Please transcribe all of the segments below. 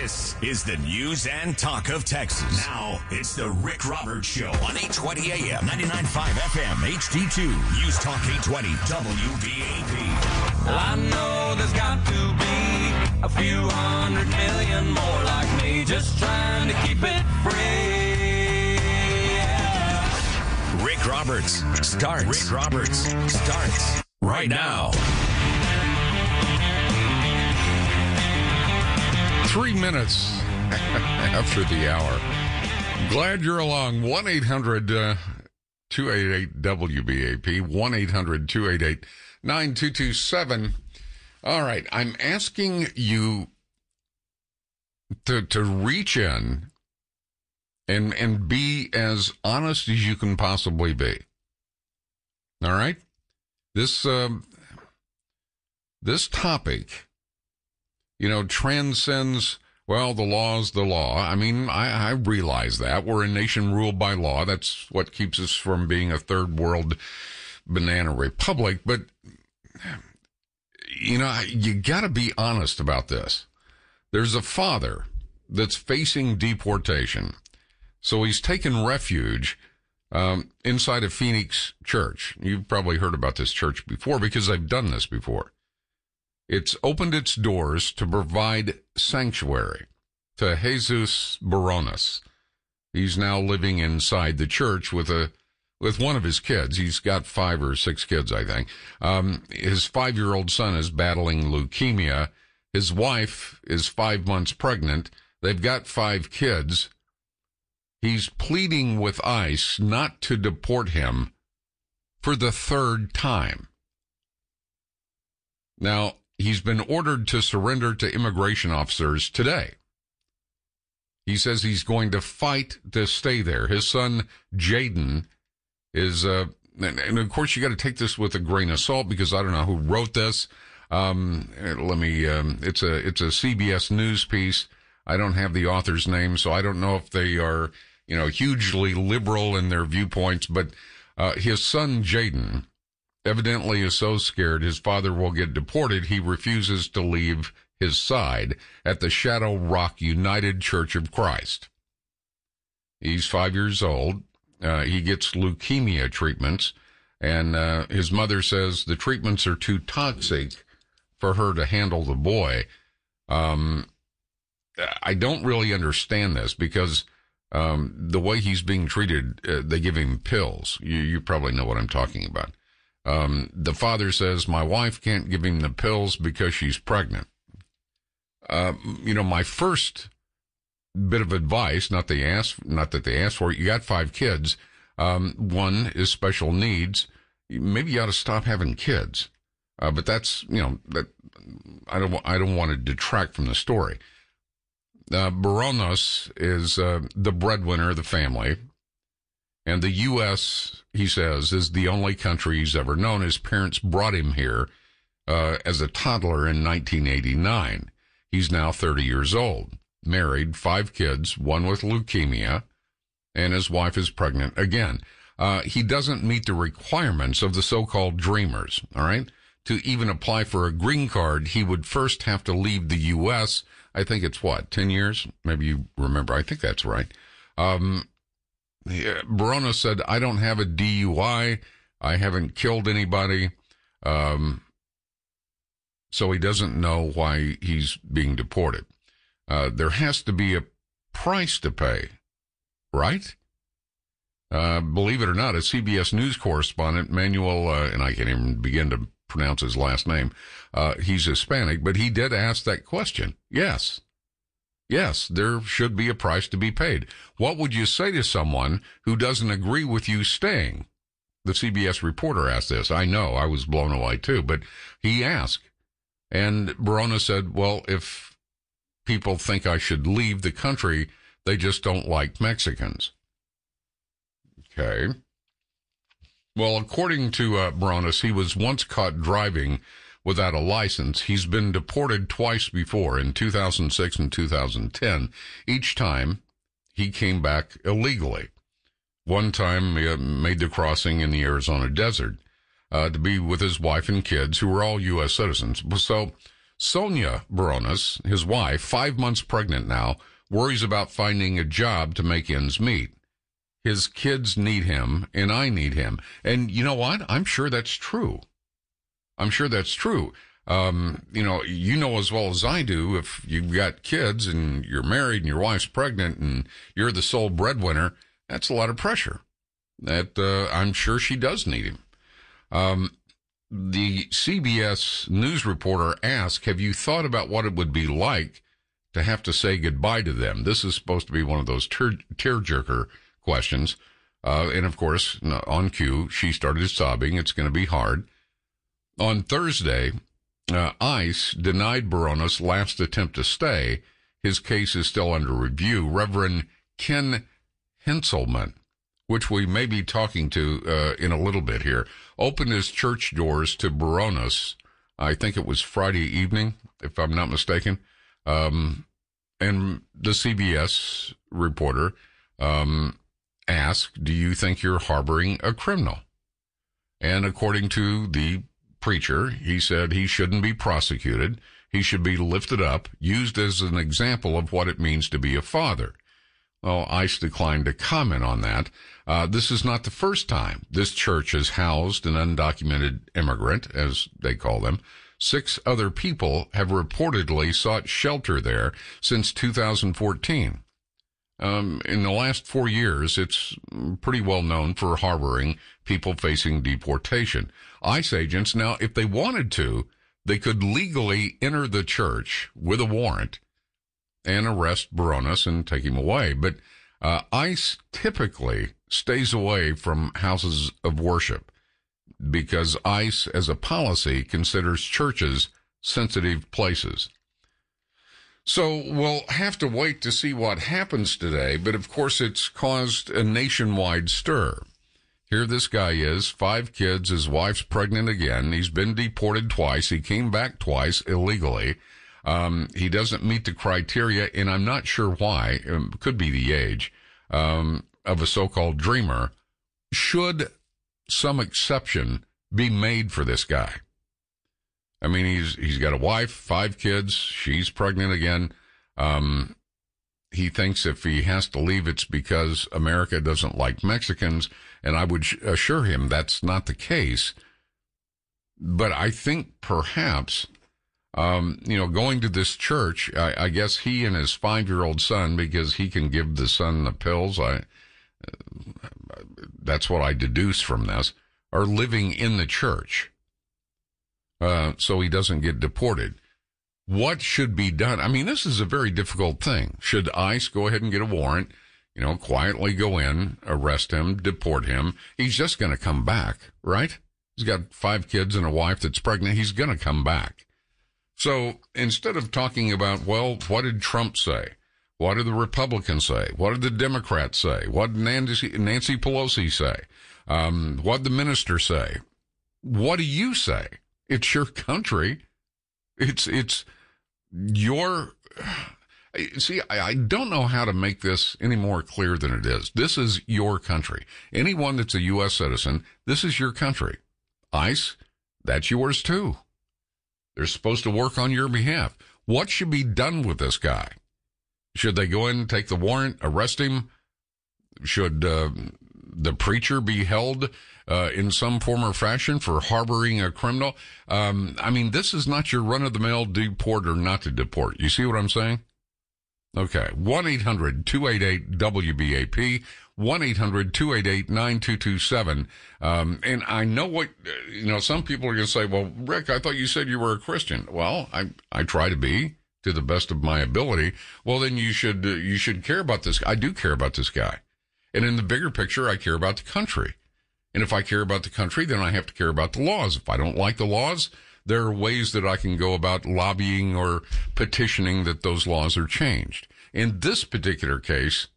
This is the news and talk of Texas. Now, it's the Rick Roberts Show on 820 AM, 99.5 FM, HD2, News Talk 820, WBAP. Well, I know there's got to be a few hundred million more like me, just trying to keep it free. Rick Roberts starts. Rick Roberts starts right now. 3 minutes after the hour. Glad you're along. 1-800-288-WBAP. 1-800-288-9227. All right. I'm asking you to reach in and be as honest as you can possibly be. All right? This topic, you know, transcends, well, the law's the law. I mean, I realize that. We're a nation ruled by law. That's what keeps us from being a third world banana republic. But, you know, you got to be honest about this. There's a father that's facing deportation. So he's taken refuge inside a Phoenix church. You've probably heard about this church before because I've done this before. It's opened its doors to provide sanctuary to Jesus Baronas. He's now living inside the church with one of his kids. He's got 5 or 6 kids, I think. His 5-year-old son is battling leukemia. His wife is 5 months pregnant. They've got 5 kids. He's pleading with ICE not to deport him for the 3rd time. Now, he's been ordered to surrender to immigration officers today. He says he's going to fight to stay there. His son, Jaden, is, and of course, you got to take this with a grain of salt because I don't know who wrote this. It's a CBS news piece. I don't have the author's name, so I don't know if they are, you know, hugely liberal in their viewpoints, but, his son, Jaden, evidently is so scared his father will get deported, he refuses to leave his side at the Shadow Rock United Church of Christ. He's 5 years old. He gets leukemia treatments, and his mother says the treatments are too toxic for her to handle the boy. I don't really understand this because the way he's being treated, they give him pills. You probably know what I'm talking about. The father says, my wife can't give him the pills because she's pregnant. You know, my first bit of advice, not that they asked for it. You got 5 kids. One is special needs. Maybe you ought to stop having kids. But that's, you know, that I don't want to detract from the story. Baronas is, the breadwinner of the family. And the U.S., he says, is the only country he's ever known. His parents brought him here as a toddler in 1989. He's now 30 years old, married, 5 kids, one with leukemia, and his wife is pregnant again. He doesn't meet the requirements of the so-called dreamers, all right? To even apply for a green card, he would first have to leave the U.S. I think it's, 10 years? Maybe you remember. I think that's right. Barona said, I don't have a DUI. I haven't killed anybody. So he doesn't know why he's being deported. There has to be a price to pay, right? Believe it or not, a CBS News correspondent, Manuel, and I can't even begin to pronounce his last name. He's Hispanic, but he did ask that question. Yes, there should be a price to be paid. What would you say to someone who doesn't agree with you staying? The CBS reporter asked this. I know, I was blown away too, but he asked. And Barona said, well, if people think I should leave the country, they just don't like Mexicans. Okay. Well, according to Baronas, he was once caught driving without a license. He's been deported twice before, in 2006 and 2010. Each time, he came back illegally. One time, he made the crossing in the Arizona desert to be with his wife and kids, who were all U.S. citizens. So Sonia Baronas, his wife, 5 months pregnant now, worries about finding a job to make ends meet. His kids need him, and I need him. And you know what? I'm sure that's true. You know as well as I do, if you've got kids and you're married and your wife's pregnant and you're the sole breadwinner, that's a lot of pressure. I'm sure she does need him. The CBS news reporter asked, have you thought about what it would be like to have to say goodbye to them? This is supposed to be one of those tearjerker questions. And of course, on cue, she started sobbing. It's going to be hard. On Thursday, ICE denied Baronas' last attempt to stay. His case is still under review. Reverend Ken Heitzelman, which we may be talking to in a little bit here, opened his church doors to Baronas. I think it was Friday evening, if I'm not mistaken. And the CBS reporter asked, do you think you're harboring a criminal? And according to the preacher, he said he shouldn't be prosecuted. He should be lifted up, used as an example of what it means to be a father. Well, ICE declined to comment on that. This is not the first time this church has housed an undocumented immigrant, as they call them. 6 other people have reportedly sought shelter there since 2014. In the last 4 years, it's pretty well known for harboring people facing deportation. ICE agents now, if they wanted to, they could legally enter the church with a warrant and arrest Baronas and take him away. But ICE typically stays away from houses of worship because ICE, as a policy, considers churches sensitive places. So we'll have to wait to see what happens today, but of course it's caused a nationwide stir. Here this guy is, 5 kids, his wife's pregnant again. He's been deported twice. He came back twice illegally. He doesn't meet the criteria, and I'm not sure why. It could be the age of a so-called dreamer. Should some exception be made for this guy? I mean, he's got a wife, 5 kids. She's pregnant again. He thinks if he has to leave, it's because America doesn't like Mexicans, and I would assure him that's not the case. But I think perhaps... going to this church, I guess he and his 5-year-old son, because he can give the son the pills, that's what I deduce from this, are living in the church. So he doesn't get deported. What should be done? I mean, this is a very difficult thing. Should ICE go ahead and get a warrant, quietly go in, arrest him, deport him? He's just going to come back, right? He's got 5 kids and a wife that's pregnant. He's going to come back. So instead of talking about, well, what did Trump say? What did the Republicans say? What did the Democrats say? What did Nancy Pelosi say? What did the minister say? What do you say? It's your country. It's your... See, I don't know how to make this any more clear than it is. This is your country. Anyone that's a U.S. citizen, this is your country. ICE, that's yours too. They're supposed to work on your behalf. What should be done with this guy? Should they go in and take the warrant, arrest him? Should the preacher be held in some form or fashion for harboring a criminal? This is not your run-of-the-mill deport or not to deport. You see what I'm saying? Okay, 1-800-288-WBAP, 1-800-288-9227. And I know what, some people are going to say, well, Rick, I thought you said you were a Christian. Well, I try to be, to the best of my ability. Well, then you should care about this. I do care about this guy. And in the bigger picture, I care about the country. And if I care about the country, then I have to care about the laws. If I don't like the laws, there are ways that I can go about lobbying or petitioning that those laws are changed. In this particular case,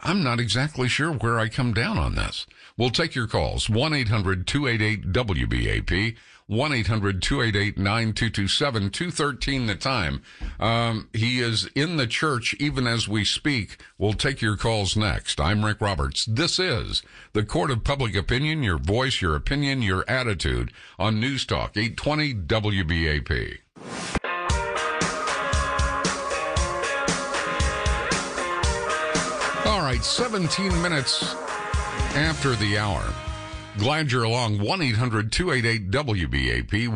I'm not exactly sure where I come down on this. We'll take your calls, 1-800-288-WBAP, 1-800-288-9227, 2:13 the time. He is in the church even as we speak. We'll take your calls next. I'm Rick Roberts. This is the Court of Public Opinion, your voice, your opinion, your attitude on News Talk 820 WBAP. All right, 17 minutes after the hour. Glad you're along. 1-800-288-WBAP,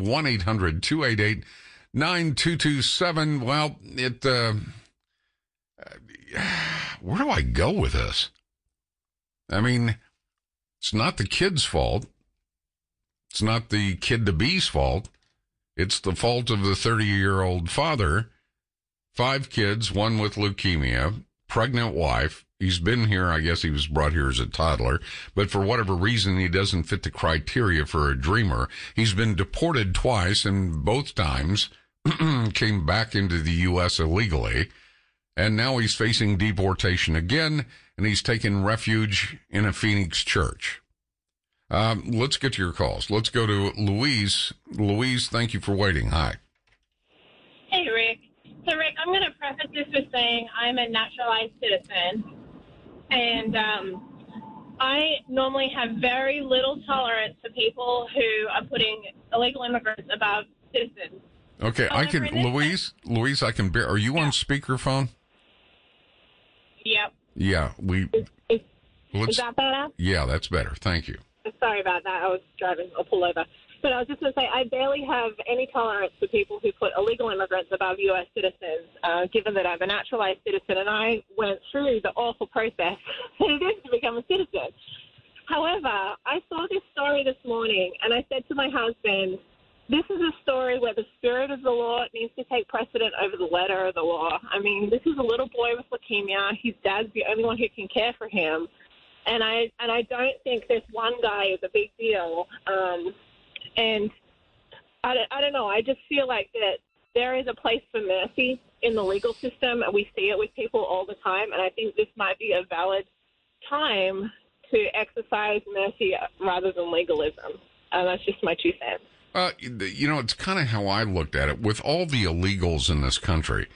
1-800-288-9227. Well, where do I go with this? I mean, it's not the kid's fault. It's not the kid-to-be's fault. It's the fault of the 30-year-old father. 5 kids, one with leukemia, pregnant wife. He's been here. I guess he was brought here as a toddler, but for whatever reason, he doesn't fit the criteria for a dreamer. He's been deported twice, and both times came back into the U.S. illegally. And now he's facing deportation again, and he's taken refuge in a Phoenix church. Let's get to your calls. Let's go to Louise. Louise, thank you for waiting. Hi. Hey, Rick. So, Rick, I'm going to preface this with saying I'm a naturalized citizen. And I normally have very little tolerance for people who are putting illegal immigrants above citizens. Okay, however, I can, Louise, I can bear. Are you on speakerphone? Yep. Yeah, is that better? Yeah, that's better. Thank you. Sorry about that. I was driving. I'll pull over. But I was just going to say, I barely have any tolerance for people who put illegal immigrants above U.S. citizens, given that I'm a naturalized citizen, and I went through the awful process that it is to become a citizen. However, I saw this story this morning, and I said to my husband, this is a story where the spirit of the law needs to take precedent over the letter of the law. I mean, this is a little boy with leukemia. His dad's the only one who can care for him. And I don't think this one guy is a big deal. And I don't know. I just feel like that there is a place for mercy in the legal system, and we see it with people all the time. And I think this might be a valid time to exercise mercy rather than legalism. And that's just my 2 cents. You know, it's kind of how I looked at it. With all the illegals in this country,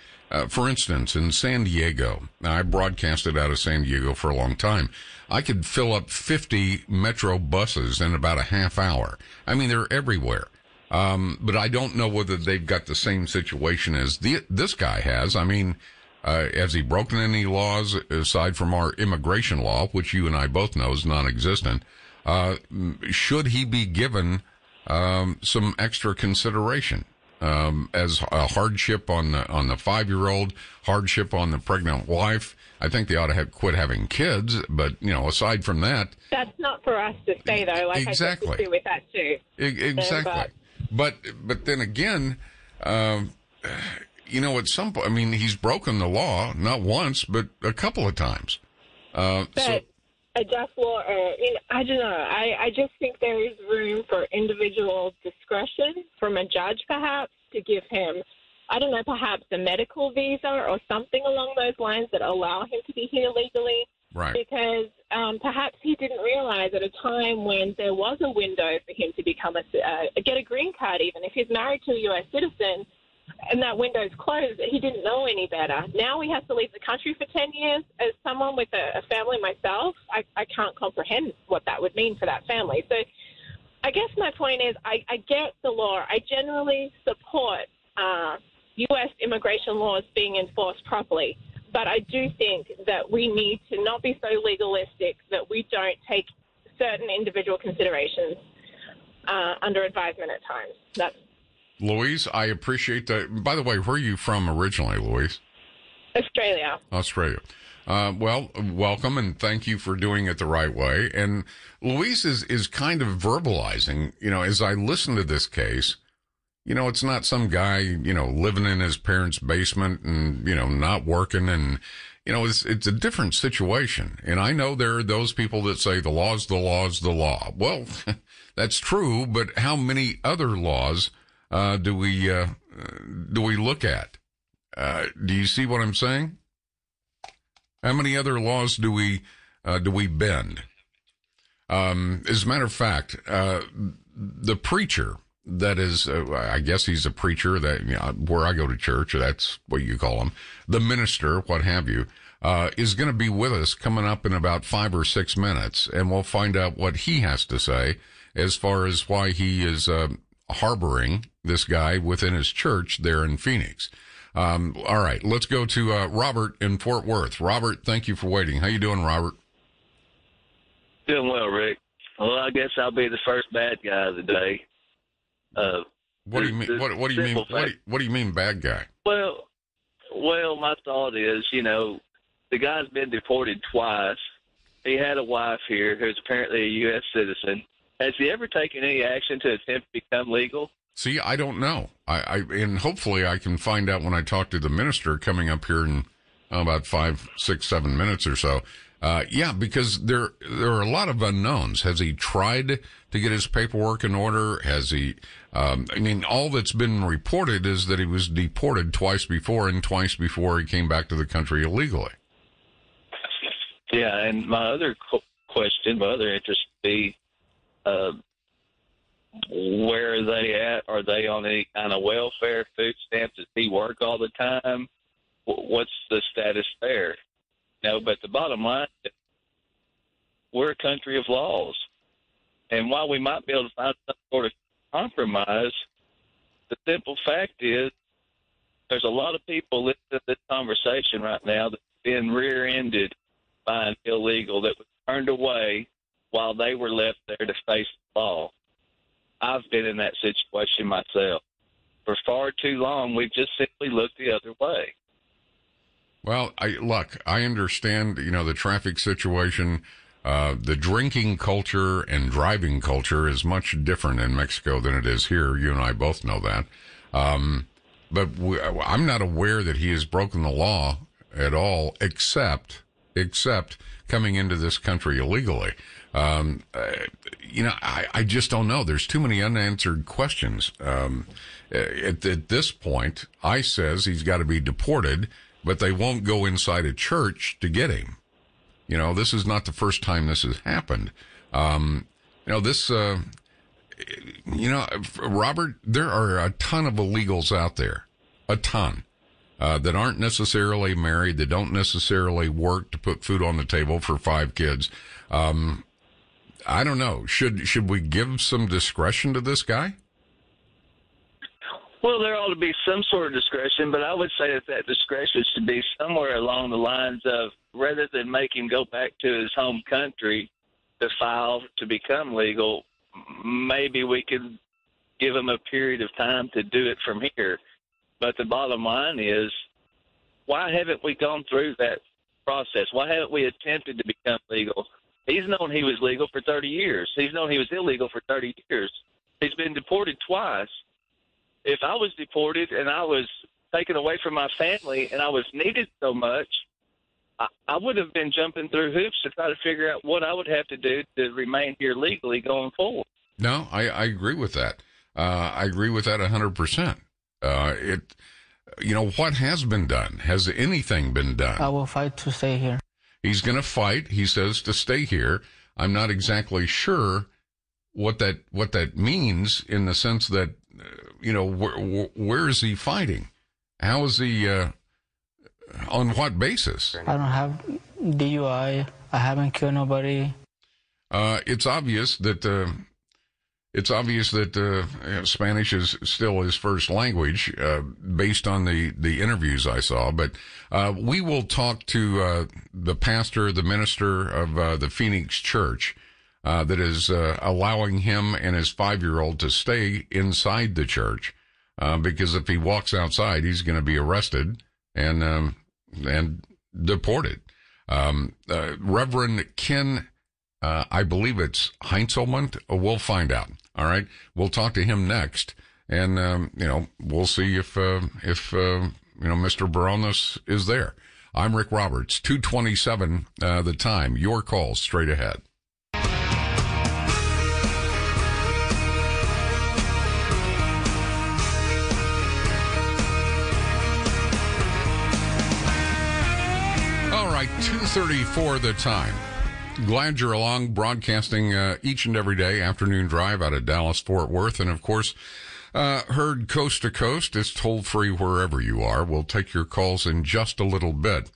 for instance, in San Diego, I broadcasted out of San Diego for a long time. I could fill up 50 metro buses in about a half hour. I mean, they're everywhere. But I don't know whether they've got the same situation as this guy has. I mean, has he broken any laws aside from our immigration law, which you and I both know is non-existent? Should he be given some extra consideration as a hardship on the 5-year-old, hardship on the pregnant wife? I think they ought to quit having kids, but you know, aside from that, that's not for us to say though. Like exactly. I have to do with that too. Exactly. But then again, you know, at some point, I mean, he's broken the law not once but a couple of times. So a just law, I don't know. I just think there is room for individual discretion from a judge, perhaps, to give him, I don't know, perhaps a medical visa or something along those lines that allow him to be here legally. Right. Because perhaps he didn't realize at a time when there was a window for him to become get a green card, even if he's married to a U.S. citizen, and that window's closed, he didn't know any better. Now he has to leave the country for 10 years. As someone with a family myself, I can't comprehend what that would mean for that family. So I guess my point is I get the law. I generally support U.S. immigration laws being enforced properly, but I do think that we need to not be so legalistic that we don't take certain individual considerations under advisement at times. That's Louise, I appreciate that. By the way, where are you from originally, Louise? Australia. Australia. Well, welcome, and thank you for doing it the right way. And Louise is kind of verbalizing, you know, as I listen to this case, you know, it's not some guy, you know, living in his parents' basement and, you know, not working and, you know, it's a different situation. And I know there are those people that say the law's the law's the law. Well, that's true, but how many other laws do we look at? Do you see what I'm saying? How many other laws do we bend? As a matter of fact, the preacher that is, I guess he's a preacher that, you know, where I go to church, that's what you call him, the minister, what have you, is going to be with us coming up in about 5 or 6 minutes, and we'll find out what he has to say as far as why he is harboring this guy within his church there in Phoenix. All right, let's go to Robert in Fort Worth. Robert, thank you for waiting. How you doing, Robert? Doing well, Rick. Well, I guess I'll be the first bad guy of the day. What do you mean? What do you mean? What do you mean, bad guy? Well, my thought is, you know, the guy's been deported twice. He had a wife here who's apparently a U.S. citizen. Has he ever taken any action to attempt to become legal? See, I don't know. I and hopefully I can find out when I talk to the minister coming up here in about 5, 6, 7 minutes or so. Yeah, because there are a lot of unknowns. Has he tried to get his paperwork in order? Has he, I mean, all that's been reported is that he was deported twice before, and twice before he came back to the country illegally. Yeah, and my other question, my other interest would be, where are they at? Are they on any kind of welfare, food stamps? Does he work all the time? What's the status there? No, but the bottom line, we're a country of laws. And while we might be able to find some sort of compromise, the simple fact is there's a lot of people listening to this conversation right now that's been rear-ended by an illegal that was turned away while they were left there to face the law. I've been in that situation myself. For far too long, we've just simply looked the other way. Well, I understand, you know, the traffic situation, the drinking culture and driving culture is much different in Mexico than it is here. You and I both know that. But I'm not aware that he has broken the law at all, except coming into this country illegally. You know, I just don't know. There's too many unanswered questions. At this point, ICE says he's got to be deported, but they won't go inside a church to get him. You know, this is not the first time this has happened. You know, this, you know, Robert, there are a ton of illegals out there, a ton, that aren't necessarily married, that don't necessarily work to put food on the table for 5 kids. I don't know. Should we give some discretion to this guy? Well, there ought to be some sort of discretion, but I would say that discretion should be somewhere along the lines of, rather than make him go back to his home country to file to become legal, maybe we could give him a period of time to do it from here. But the bottom line is, why haven't we gone through that process? Why haven't we attempted to become legal? He's known he was legal for 30 years. He's known he was illegal for 30 years. He's been deported twice. If I was deported and I was taken away from my family and I was needed so much, I would have been jumping through hoops to try to figure out what I would have to do to remain here legally going forward. No, I agree with that. I agree with that 100%. You know, what has been done? Has anything been done? I will fight to stay here. He's going to fight, he says, to stay here. I'm not exactly sure what that means in the sense that, you know, where is he fighting? How is he, on what basis? I don't have DUI. I haven't killed nobody. It's obvious that Spanish is still his first language, based on the interviews I saw. But we will talk to the minister of the Phoenix Church that is allowing him and his 5-year-old to stay inside the church, because if he walks outside, he's going to be arrested and deported. Reverend Ken, I believe it's Heitzelman. We'll find out. All right, we'll talk to him next, and you know, we'll see if you know, Mr. Baronas is there. I'm Rick Roberts. 2:27, the time. Your calls straight ahead. All right, 2:34, the time. Glad you're along, broadcasting each and every day, afternoon drive out of Dallas, Fort Worth, and of course, heard coast to coast. It's toll free wherever you are. We'll take your calls in just a little bit.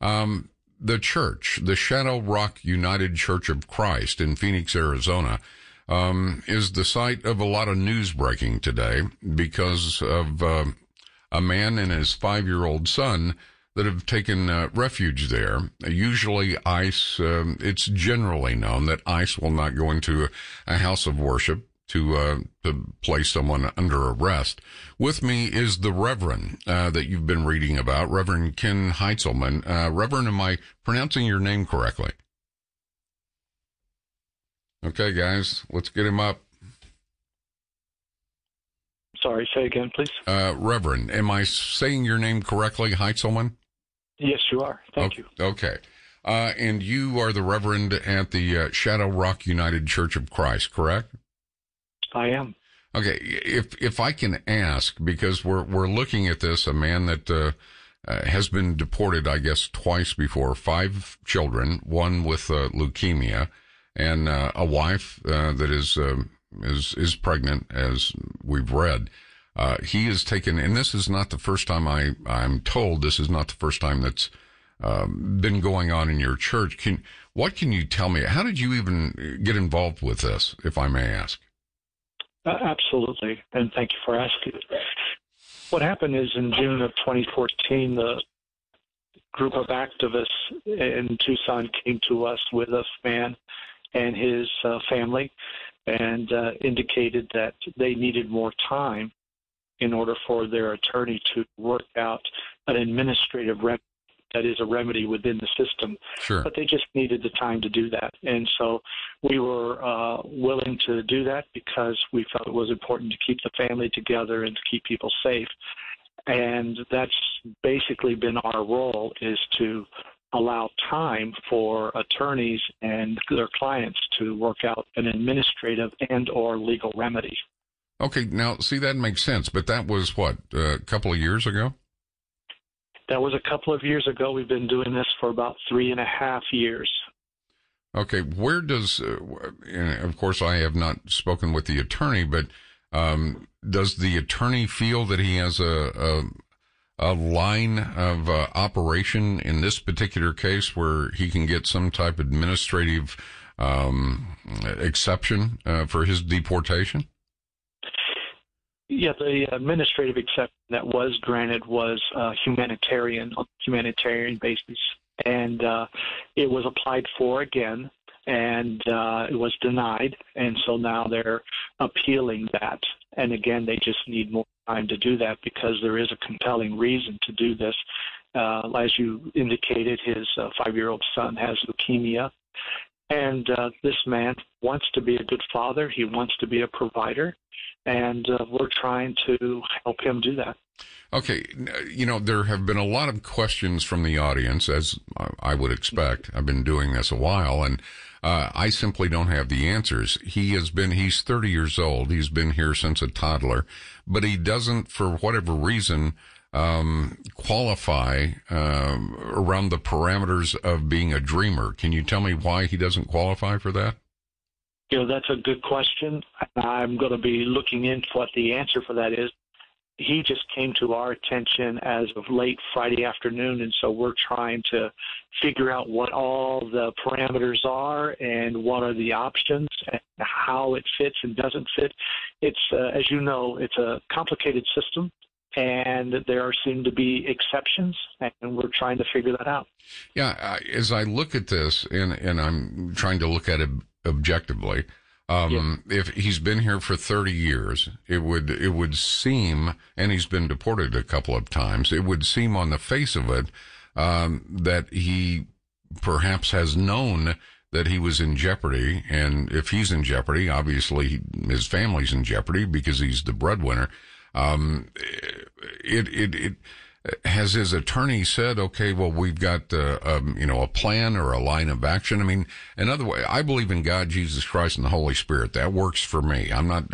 The church, the Shadow Rock United Church of Christ in Phoenix, Arizona, is the site of a lot of news breaking today because of a man and his 5-year-old son that have taken refuge there. Usually ICE, it's generally known that ICE will not go into a house of worship to place someone under arrest. With me is the Reverend that you've been reading about, Reverend Ken Heitzelman. Reverend, am I pronouncing your name correctly? Okay, guys, let's get him up. Sorry, say again, please. Reverend, am I saying your name correctly, Heitzelman? Yes, you are. Thank you. Okay. And you are the Reverend at the Shadow Rock United Church of Christ, correct? I am. Okay. If I can ask, because we're looking at this, a man that has been deported, I guess, twice before, 5 children, one with leukemia, and a wife that is pregnant, as we've read. He is taken, and this is not the first time I'm told. This is not the first time that's been going on in your church. What can you tell me? How did you even get involved with this, if I may ask? Absolutely, and thank you for asking. What happened is in June of 2014, the group of activists in Tucson came to us with a man and his family and indicated that they needed more time in order for their attorney to work out an administrative remedy that is a remedy within the system. Sure. But they just needed the time to do that. And so we were willing to do that because we felt it was important to keep the family together and to keep people safe. And that's basically been our role, is to allow time for attorneys and their clients to work out an administrative and or legal remedy. Okay. Now, see, that makes sense. But that was, what, a couple of years ago? That was a couple of years ago. We've been doing this for about 3.5 years. Okay. Where does, and of course, I have not spoken with the attorney, but does the attorney feel that he has a line of operation in this particular case where he can get some type of administrative exception for his deportation? Yeah, the administrative exception that was granted was humanitarian basis, and it was applied for again, and it was denied, and so now they're appealing that. And again, they just need more time to do that because there is a compelling reason to do this. As you indicated, his 5-year-old son has leukemia, and this man wants to be a good father. He wants to be a provider, and we're trying to help him do that. Okay. You know, there have been a lot of questions from the audience, as I would expect. I've been doing this a while, and I simply don't have the answers. He's 30 years old. He's been here since a toddler, but he doesn't, for whatever reason, qualify around the parameters of being a dreamer. Can you tell me why he doesn't qualify for that? You know, that's a good question. I'm going to be looking into what the answer for that is. He just came to our attention as of late Friday afternoon, and so we're trying to figure out what all the parameters are and what are the options and how it fits and doesn't fit. It's, as you know, it's a complicated system, and there seem to be exceptions, and we're trying to figure that out. Yeah, as I look at this, and I'm trying to look at it objectively, if he's been here for 30 years, it would seem, and he's been deported a couple of times, it would seem on the face of it that he perhaps has known that he was in jeopardy. And if he's in jeopardy, obviously his family's in jeopardy because he's the breadwinner. Has his attorney said, okay, well, we've got a plan or a line of action? I mean, another way, I believe in God, Jesus Christ, and the Holy Spirit. That works for me. I'm not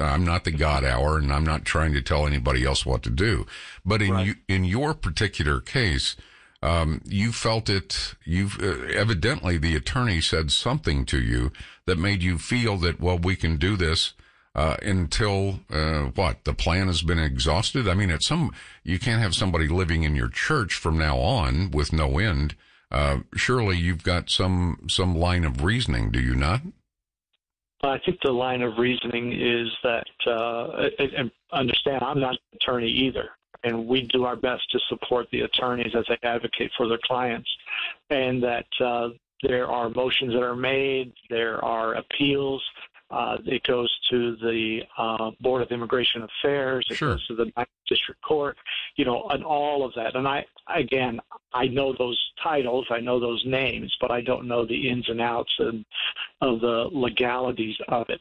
the God hour, and I'm not trying to tell anybody else what to do. But in your particular case, You felt it. You've evidently the attorney said something to you that made you feel that, well, we can do this until what, the plan has been exhausted. I mean, you can't have somebody living in your church from now on with no end. Surely you've got some line of reasoning, do you not? I think the line of reasoning is that, and understand, I'm not an attorney either, and we do our best to support the attorneys as they advocate for their clients, and that there are motions that are made, there are appeals. It goes to the Board of Immigration Affairs. It Sure. goes to the District Court, you know, and all of that. And I know those titles, I know those names, but I don't know the ins and outs and of the legalities of it.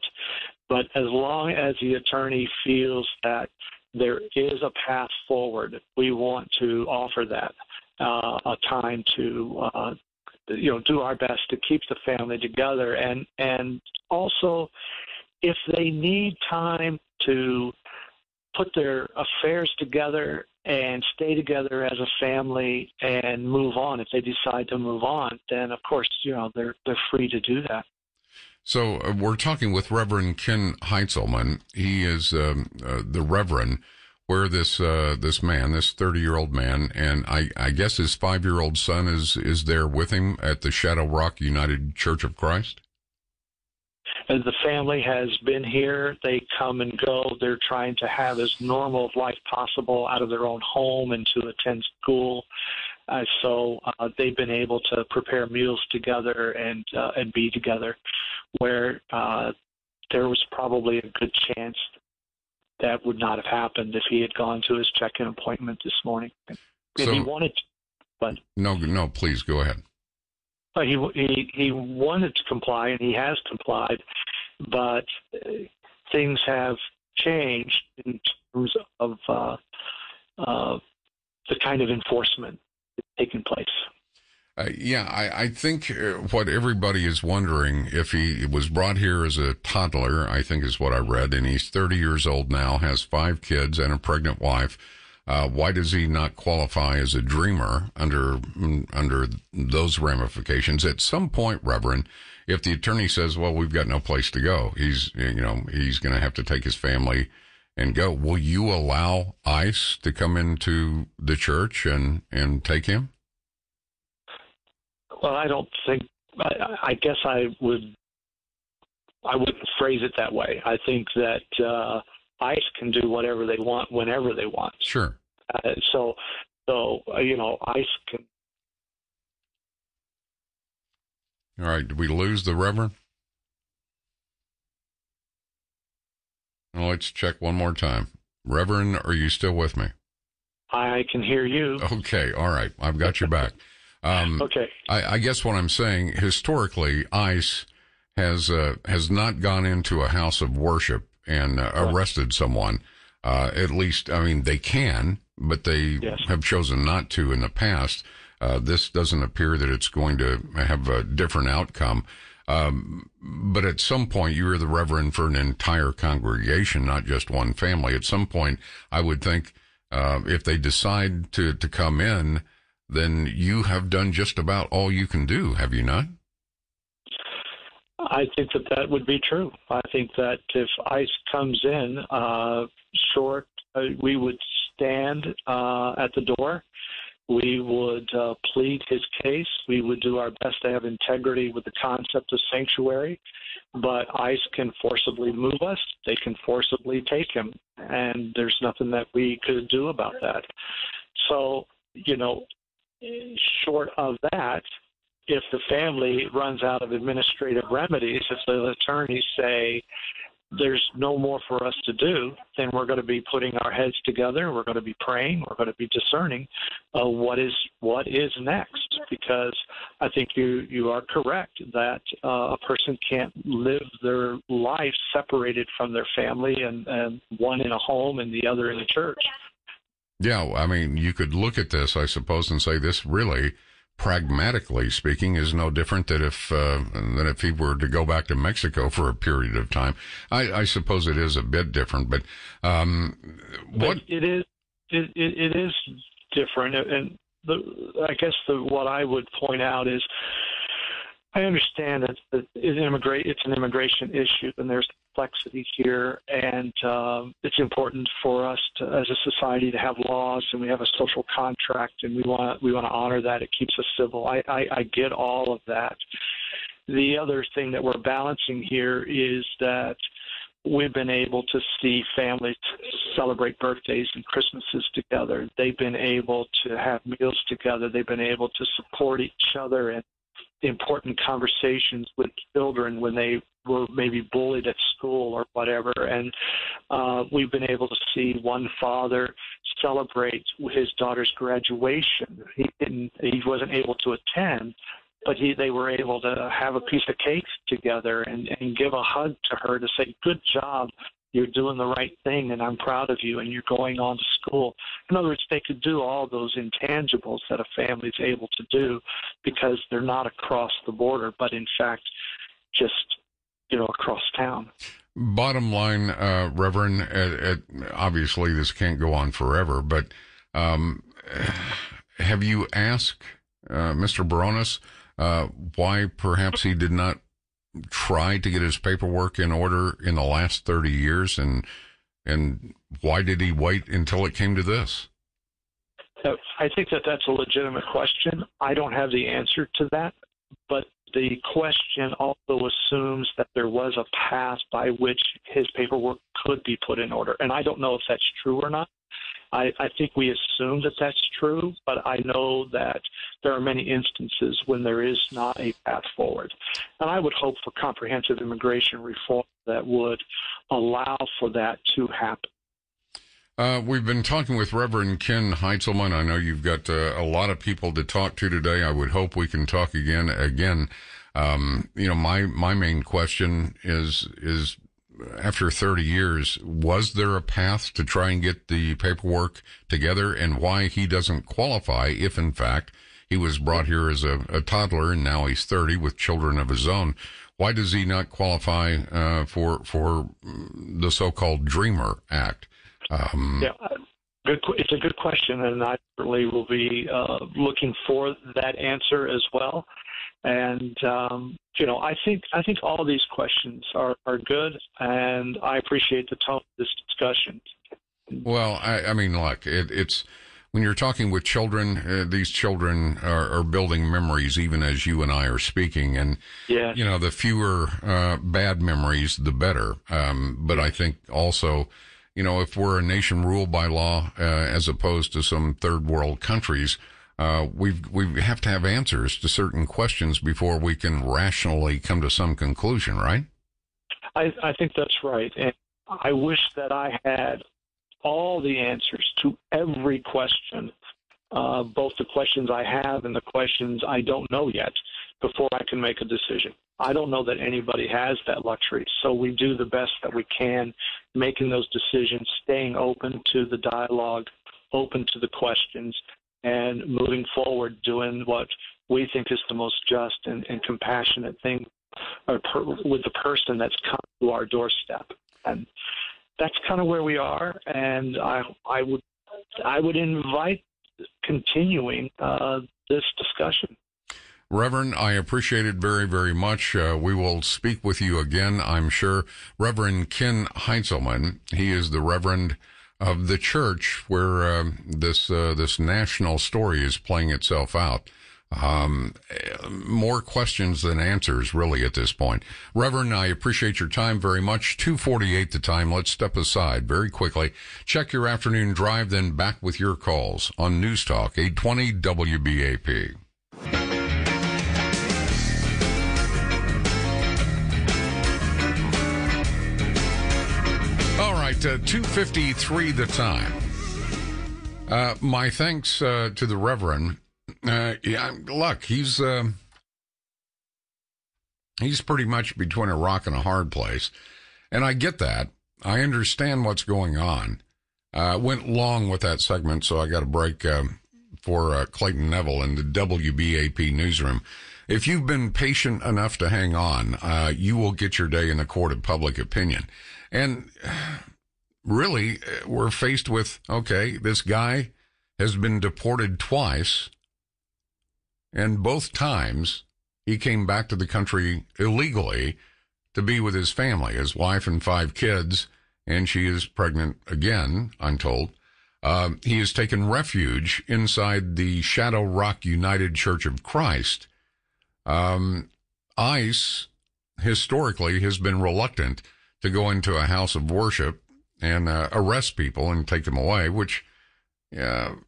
But as long as the attorney feels that there is a path forward, we want to offer that a time to you know, do our best to keep the family together, and also, if they need time to put their affairs together and stay together as a family and move on, if they decide to move on, then of course, you know, they're free to do that. So we're talking with Reverend Ken Heitzelman. He is the Reverend where this 30-year-old man, and I guess his 5-year-old son is there with him at the Shadow Rock United Church of Christ. And the family has been here. They come and go. They're trying to have as normal of life possible out of their own home and to attend school. So they've been able to prepare meals together and be together, where there was probably a good chance that would not have happened if he had gone to his check-in appointment this morning. If he wanted to, but no, please go ahead. He wanted to comply, and he has complied, but things have changed in terms of the kind of enforcement that's taking place. I think what everybody is wondering, if he was brought here as a toddler, I think is what I read, and he's 30 years old now, has 5 kids and a pregnant wife. Why does he not qualify as a dreamer under those ramifications? At some point, Reverend, if the attorney says, well, we've got no place to go, he's going to have to take his family and go. Will you allow ICE to come into the church and take him? Well, I don't think, I guess I wouldn't phrase it that way. I think that, ICE can do whatever they want, whenever they want. Sure. So you know, ICE can. All right. Did we lose the Reverend? Well, let's check one more time. Reverend, are you still with me? I can hear you. Okay. All right. I've got your back. Okay. I guess what I'm saying, historically, ICE has not gone into a house of worship and arrested someone. At least, I mean, they can, but they yes. have chosen not to in the past. This doesn't appear that it's going to have a different outcome. But at some point, you were the Reverend for an entire congregation, not just one family. At some point, I would think if they decide to come in, then you have done just about all you can do, have you not? I think that would be true. I think that if ICE comes in short, we would stand at the door. We would plead his case. We would do our best to have integrity with the concept of sanctuary. But ICE can forcibly move us. They can forcibly take him. And there's nothing that we could do about that. So, you know, short of that, if the family runs out of administrative remedies, if the attorneys say there's no more for us to do, then we're going to be putting our heads together. We're going to be praying. We're going to be discerning what is next, because I think you are correct that a person can't live their life separated from their family, and one in a home and the other in the church. Yeah, I mean, you could look at this, I suppose, and say this really, pragmatically speaking, is no different than if he were to go back to Mexico for a period of time. I suppose it is a bit different, but but it is different, and what I would point out is, I understand that it's an immigration issue, and there's complexity here, and it's important for us to, as a society, to have laws, and we have a social contract, and we want to honor that. It keeps us civil. I get all of that. The other thing that we're balancing here is that we've been able to see families celebrate birthdays and Christmases together. They've been able to have meals together. They've been able to support each other and important conversations with children when they were maybe bullied at school or whatever. And we've been able to see one father celebrate his daughter's graduation. He wasn't able to attend, but they were able to have a piece of cake together and give a hug to her to say, good job, you're doing the right thing, and I'm proud of you, and you're going on to school. In other words, they could do all those intangibles that a family is able to do because they're not across the border, but in fact, just, across town. Bottom line, Reverend, obviously this can't go on forever, but have you asked Mr. Baronas why perhaps he did not try to get his paperwork in order in the last 30 years, and why did he wait until it came to this? I think that's a legitimate question. I don't have the answer to that, but the question also assumes that there was a path by which his paperwork could be put in order, and I don't know if that's true or not. I think we assume that that's true, but I know that there are many instances when there is not a path forward. And I would hope for comprehensive immigration reform that would allow for that to happen. We've been talking with Reverend Ken Heitzelman. I know you've got a lot of people to talk to today. I would hope we can talk again. My main question is after 30 years, was there a path to try and get the paperwork together, and why he doesn't qualify if, in fact, he was brought here as a toddler and now he's 30 with children of his own? Why does he not qualify for the so-called DREAMER Act? It's a good question, and I certainly will be looking for that answer as well. And, I think all these questions are good, and I appreciate the tone of this discussion. Well, it's when you're talking with children, these children are building memories even as you and I are speaking. And, yes, the fewer bad memories, the better. But I think also, if we're a nation ruled by law as opposed to some third world countries, we have to have answers to certain questions before we can rationally come to some conclusion, right? I think that's right. And I wish that I had all the answers to every question, both the questions I have and the questions I don't know yet, before I can make a decision. I don't know that anybody has that luxury, so we do the best that we can, making those decisions, staying open to the dialogue, open to the questions, and moving forward, doing what we think is the most just and compassionate thing with the person that's come to our doorstep. And that's kind of where we are, and I would invite continuing this discussion. Reverend, I appreciate it very, very much. We will speak with you again, I'm sure. Reverend Ken Heitzelman, he is the Reverend of the church where this national story is playing itself out. More questions than answers, really, at this point. Reverend, I appreciate your time very much. 2:48 the time. Let's step aside very quickly. Check your afternoon drive, then back with your calls on News Talk 820 WBAP. All right, 2:53 the time. My thanks to the Reverend. He's pretty much between a rock and a hard place, and I get that. I understand what's going on. Went long with that segment, so I got a break for Clayton Neville in the WBAP newsroom. If you've been patient enough to hang on, you will get your day in the court of public opinion. And really, we're faced with, okay, this guy has been deported twice And both times, he came back to the country illegally to be with his family, his wife and 5 kids, and she is pregnant again, I'm told. He has taken refuge inside the Shadow Rock United Church of Christ. ICE, historically, has been reluctant to go into a house of worship and arrest people and take them away, which, you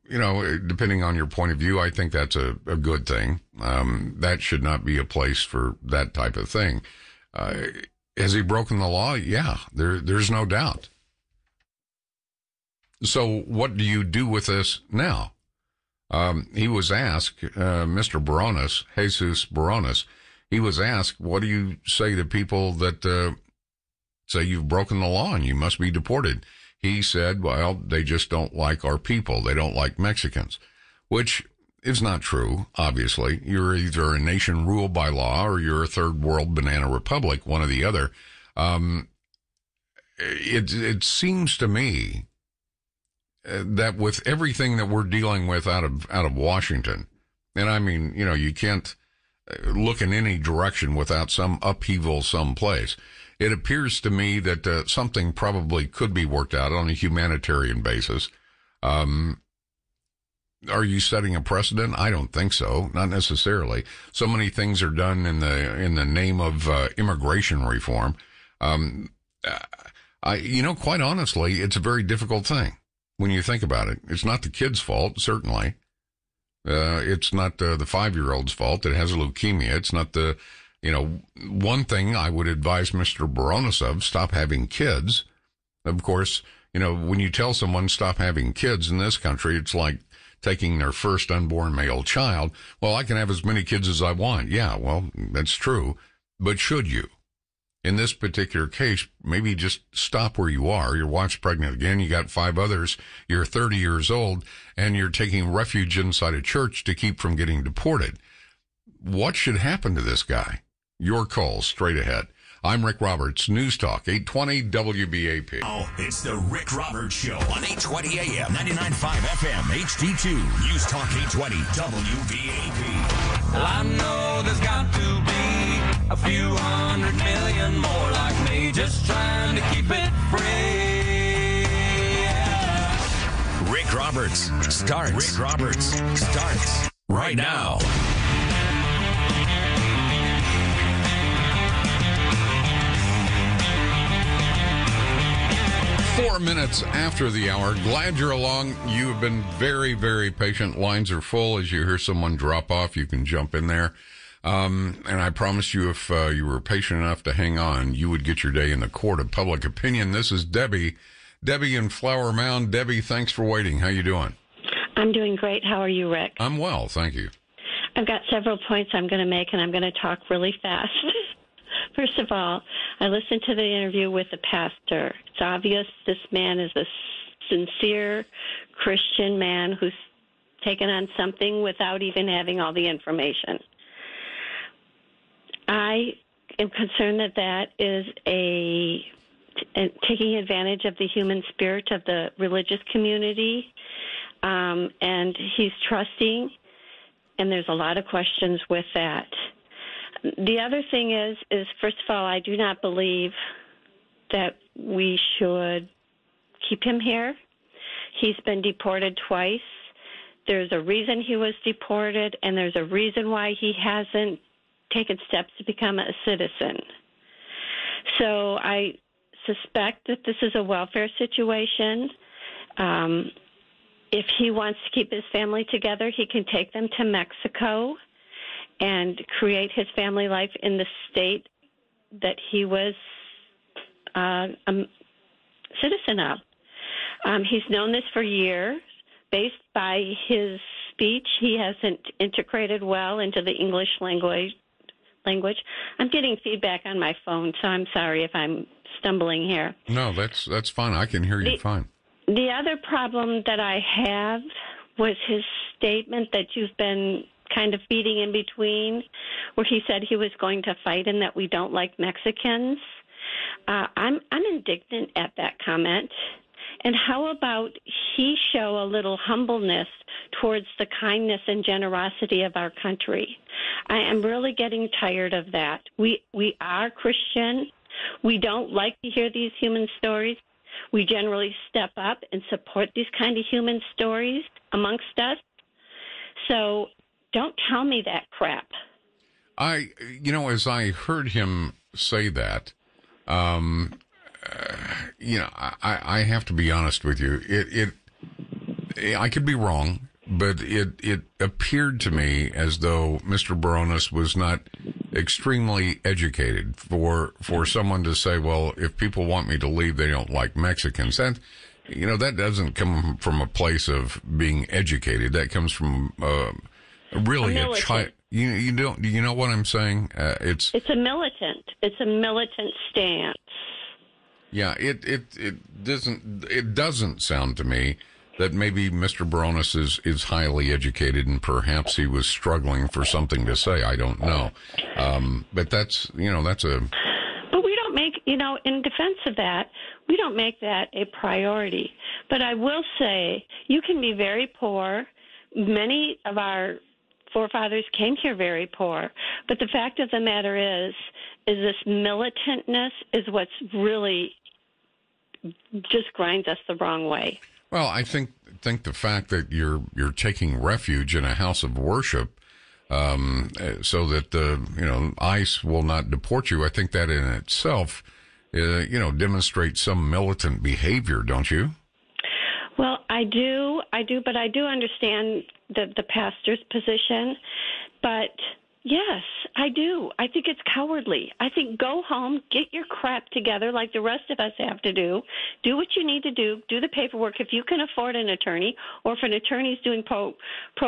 know, depending on your point of view, I think that's a good thing. That should not be a place for that type of thing. Has he broken the law? Yeah, there's no doubt. So what do you do with this now? He was asked, Mr. Baronas, Jesus Baronas, he was asked, what do you say to people that say you've broken the law and you must be deported? He said, well, they just don't like our people. They don't like Mexicans, which is not true, obviously. You're either a nation ruled by law or you're a third world banana republic, one or the other. It seems to me that with everything that we're dealing with out of Washington, and I mean, you know, you can't look in any direction without some upheaval someplace. It appears to me that something probably could be worked out on a humanitarian basis. Are you setting a precedent? I don't think so. Not necessarily. So many things are done in the name of immigration reform. You know, quite honestly, it's a very difficult thing when you think about it. It's not the kid's fault, certainly. It's not the 5-year-old's fault that has leukemia. It's not the, you know, one thing I would advise Mr. Baronas of, stop having kids. Of course, you know, when you tell someone stop having kids in this country, it's like taking their first unborn male child. Well, I can have as many kids as I want. Yeah, well, that's true. But should you? In this particular case, maybe just stop where you are. Your wife's pregnant again. You got 5 others. You're 30 years old, and you're taking refuge inside a church to keep from getting deported. What should happen to this guy? Your call straight ahead. I'm Rick Roberts, News Talk 820 WBAP. Oh, it's the Rick Roberts Show on 820 AM, 99.5 FM, HD2, News Talk 820 WBAP. Well, I know there's got to be a few hundred million more like me, just trying to keep it free. Yeah. Rick Roberts starts right now. Four minutes after the hour. Glad you're along. You have been very, very patient. Lines are full. As you hear someone drop off, you can jump in there. And I promise you, if you were patient enough to hang on, you would get your day in the court of public opinion. This is Debbie. Debbie in Flower Mound. Debbie, thanks for waiting. How you doing? I'm doing great. How are you, Rick? I'm well, thank you. I've got several points I'm going to make, and I'm going to talk really fast. First of all, I listened to the interview with the pastor. It's obvious this man is a sincere Christian man who's taken on something without even having all the information. I am concerned that is a taking advantage of the human spirit of the religious community, and he's trusting, and there's a lot of questions with that. The other thing is first of all, I do not believe that we should keep him here. He's been deported twice. There's a reason he was deported, and there's a reason why he hasn't taken steps to become a citizen. So I suspect that this is a welfare situation. If he wants to keep his family together, he can take them to Mexico and create his family life in the state that he was a citizen of. He's known this for years. Based by his speech, he hasn't integrated well into the English language. I'm getting feedback on my phone, so I'm sorry if I'm stumbling here. No, that's fine. I can hear you fine. The other problem that I have was his statement that you've been kind of feeding in between, where he said he was going to fight and that we don't like Mexicans. I'm indignant at that comment, And how about he show a little humbleness towards the kindness and generosity of our country? I am really getting tired of that. We are Christian. We don't like to hear these human stories. We generally step up and support these kind of human stories amongst us. So don't tell me that crap. As I heard him say that, I have to be honest with you. I could be wrong, but it appeared to me as though Mr. Baronas was not extremely educated for someone to say, well, if people want me to leave, they don't like Mexicans. That doesn't come from a place of being educated. That comes from really a child. You don't. You know what I'm saying? It's a militant stance. Yeah, it doesn't sound to me that maybe Mr. Baronas is highly educated, and perhaps he was struggling for something to say. I don't know, but that's. But we don't make in defense of that, we don't make that a priority. But I will say, you can be very poor. Many of our forefathers came here very poor, but the fact of the matter is this militantness is what's really just grinds us the wrong way. Well, I think the fact that you're taking refuge in a house of worship, so that the ICE will not deport you, I think that in itself, demonstrates some militant behavior, don't you? Well, I do, but I do understand the pastor's position, but. Yes, I do. I think it's cowardly. I think go home, get your crap together like the rest of us have to do. Do what you need to do the paperwork. If you can afford an attorney, or if an attorney is doing pro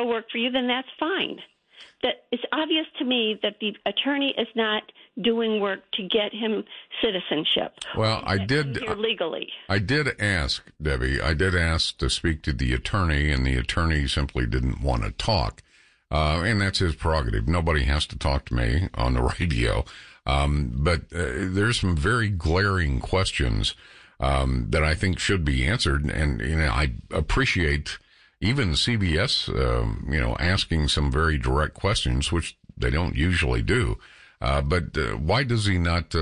work for you, then that's fine. That it's obvious to me that the attorney is not doing work to get him citizenship. Well, legally. I did ask, Debbie. I did ask to speak to the attorney, and the attorney simply didn't want to talk. And that's his prerogative. Nobody has to talk to me on the radio. But there's some very glaring questions that I think should be answered. And, I appreciate even CBS, asking some very direct questions, which they don't usually do. But why does he not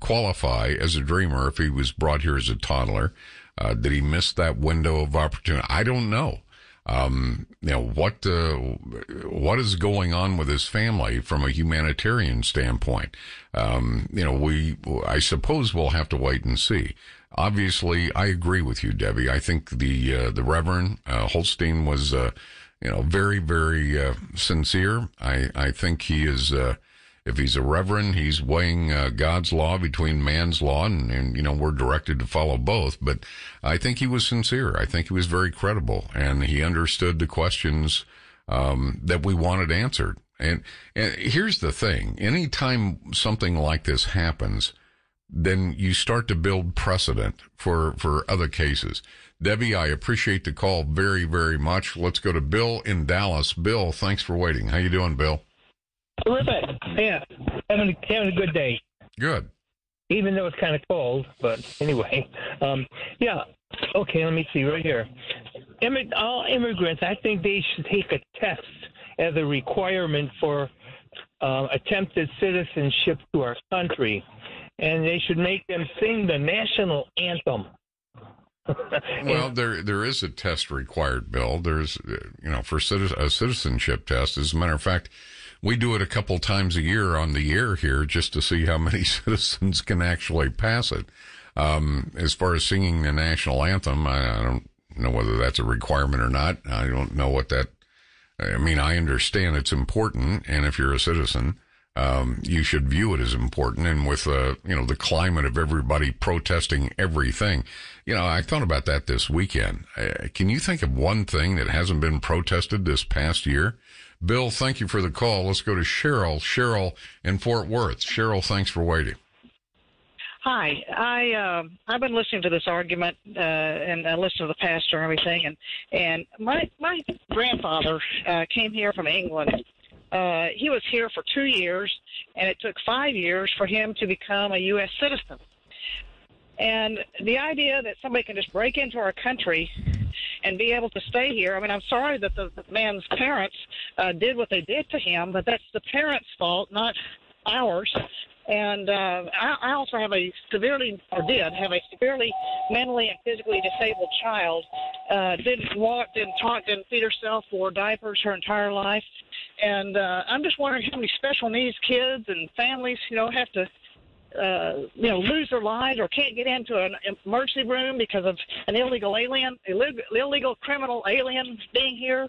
qualify as a dreamer if he was brought here as a toddler? Did he miss that window of opportunity? I don't know. What is going on with his family from a humanitarian standpoint? I suppose we'll have to wait and see. Obviously, I agree with you, Debbie. I think the Reverend Holstein was, very, very sincere. I think he is. If he's a reverend, he's weighing God's law between man's law, and we're directed to follow both. But I think he was sincere. I think he was very credible, and he understood the questions that we wanted answered. And here's the thing. Anytime something like this happens, then you start to build precedent for other cases. Debbie, I appreciate the call very, very much. Let's go to Bill in Dallas. Bill, thanks for waiting. How you doing, Bill? Terrific. Yeah. Having a good day. Good. Even though it's kind of cold, but anyway. Yeah. Okay, let me see right here. All immigrants, I think they should take a test as a requirement for attempted citizenship to our country. And they should make them sing the national anthem. Well, there is a test required, Bill. There's, for a citizenship test. As a matter of fact, we do it a couple times a year on the air here just to see how many citizens can actually pass it. As far as singing the national anthem, I don't know whether that's a requirement or not. I don't know what that, I understand it's important. And if you're a citizen, you should view it as important. And with, the climate of everybody protesting everything, I thought about that this weekend. Can you think of one thing that hasn't been protested this past year? Bill, thank you for the call. Let's go to Cheryl. Cheryl in Fort Worth. Cheryl, thanks for waiting. Hi. I've been listening to this argument, and I listened to the pastor and everything. And my grandfather came here from England. He was here for 2 years, and it took 5 years for him to become a U.S. citizen. And the idea that somebody can just break into our country and be able to stay here, I mean, I'm sorry that the man's parents did what they did to him, but that's the parents' fault, not ours. And I also have a severely mentally and physically disabled child. Didn't walk, didn't talk, didn't feed herself, wore diapers her entire life. And I'm just wondering how many special needs kids and families, you know, have to, lose their lives or can't get into an emergency room because of an illegal criminal alien being here.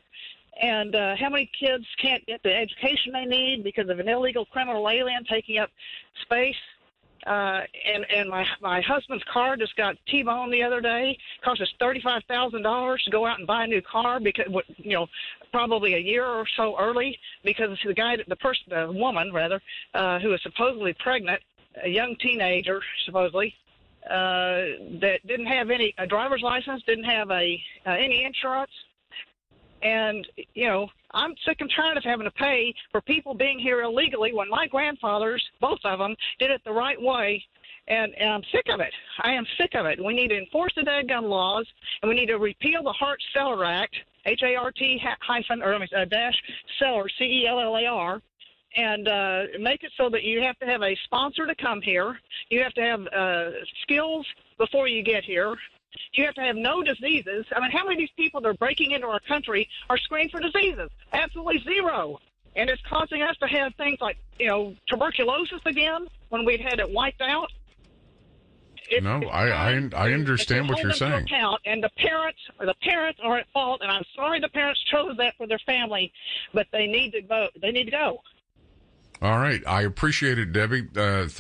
And how many kids can't get the education they need because of an illegal criminal alien taking up space? And my husband's car just got T-boned the other day. Cost us $35,000 to go out and buy a new car because, you know, probably a year or so early because the woman who was supposedly pregnant, a young teenager supposedly, that didn't have a driver's license, didn't have any insurance. And, you know, I'm sick and tired of having to pay for people being here illegally when my grandfathers, both of them, did it the right way. And I'm sick of it. I am sick of it. We need to enforce the dadgum laws, and we need to repeal the Hart-Celler Act, Hart-Celler, Cellar, and make it so that you have to have a sponsor to come here. You have to have skills before you get here. You have to have no diseases. I mean, how many of these people that are breaking into our country are screened for diseases? Absolutely zero. And it's causing us to have things like, you know, tuberculosis again when we'd had it wiped out. I understand what you're saying. And the parents are at fault, and I'm sorry the parents chose that for their family, but they need to vote. They need to go. All right. I appreciate it, Debbie. Was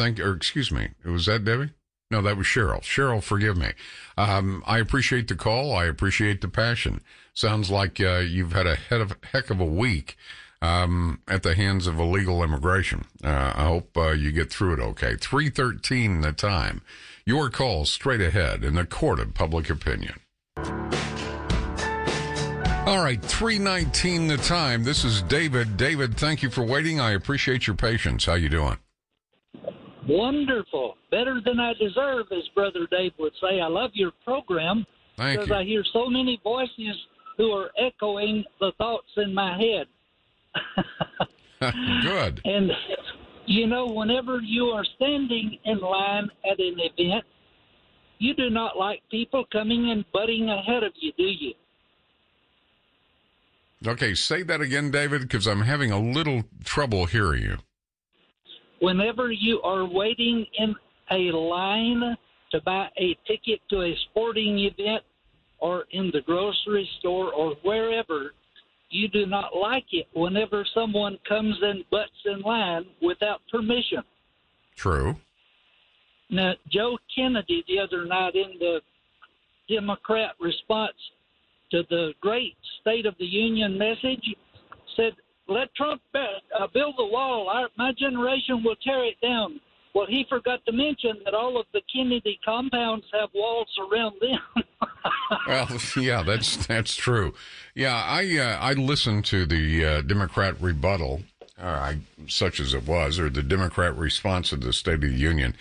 that Debbie? No, that was Cheryl. Cheryl, forgive me. I appreciate the call. I appreciate the passion. Sounds like you've had a heck of a week at the hands of illegal immigration. I hope you get through it okay. 3:13 the time. Your call straight ahead in the Court of Public Opinion. All right, 3:19 the time. This is David. David, thank you for waiting. I appreciate your patience. How you doing? Wonderful. Better than I deserve, as Brother Dave would say. I love your program. Thank you. Because I hear so many voices who are echoing the thoughts in my head. Good. And, you know, whenever you are standing in line at an event, you do not like people coming and butting ahead of you, do you? Okay, say that again, David, because I'm having a little trouble hearing you. Whenever you are waiting in a line to buy a ticket to a sporting event or in the grocery store or wherever, you do not like it whenever someone comes and butts in line without permission. True. Now, Joe Kennedy the other night in the Democrat response to the great State of the Union message said, "Let Trump build the wall. My generation will tear it down." Well, he forgot to mention that all of the Kennedy compounds have walls around them. Well, yeah, that's true. Yeah, I listened to the Democrat rebuttal, such as it was, or the Democrat response to the State of the Union.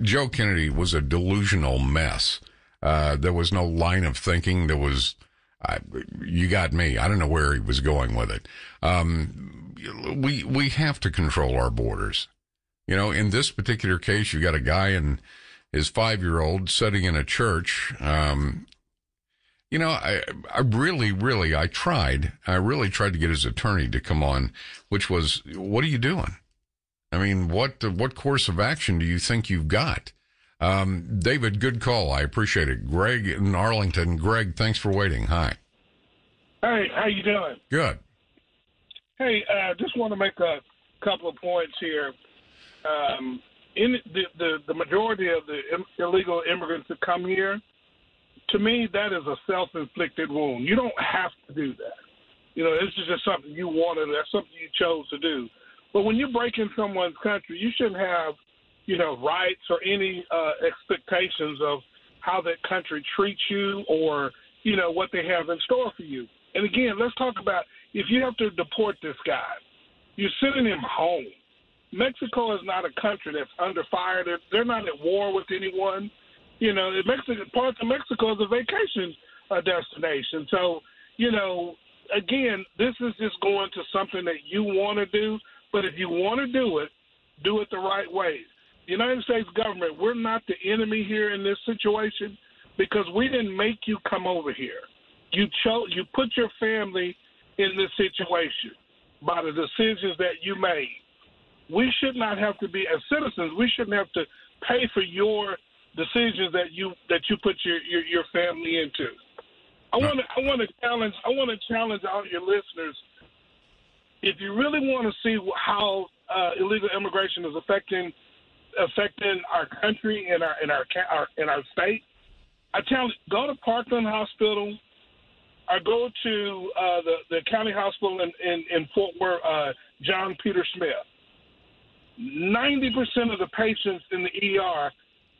Joe Kennedy was a delusional mess. There was no line of thinking. There was... you got me. I don't know where he was going with it. We have to control our borders. You know, in this particular case, you got a guy and his 5-year-old sitting in a church. You know, I really tried to get his attorney to come on, which was, what are you doing? I mean, what course of action do you think you've got? David, good call. I appreciate it. Greg in Arlington. Greg, thanks for waiting. Hi. Hey, how you doing? Good. Hey, I just want to make a couple of points here. In the majority of the illegal immigrants that come here, to me, that is a self-inflicted wound. You don't have to do that. You know, this is just something you wanted. That's something you chose to do. But when you break in someone's country, you shouldn't have rights or any expectations of how that country treats you or, you know, what they have in store for you. And, again, let's talk about if you have to deport this guy, you're sending him home. Mexico is not a country that's under fire. They're not at war with anyone. You know, parts of Mexico is a vacation destination. So, you know, again, this is just going to something that you want to do. But if you want to do it the right way. The United States government, we're not the enemy here in this situation because we didn't make you come over here. You put your family in this situation by the decisions that you made. We should not have to be, as citizens, we shouldn't have to pay for your decisions that you put your family into. I want to challenge all your listeners. If you really want to see how illegal immigration is affecting our country and our state, I challenge go to Parkland Hospital, or go to the county hospital in Fort Worth, John Peter Smith. 90% of the patients in the ER,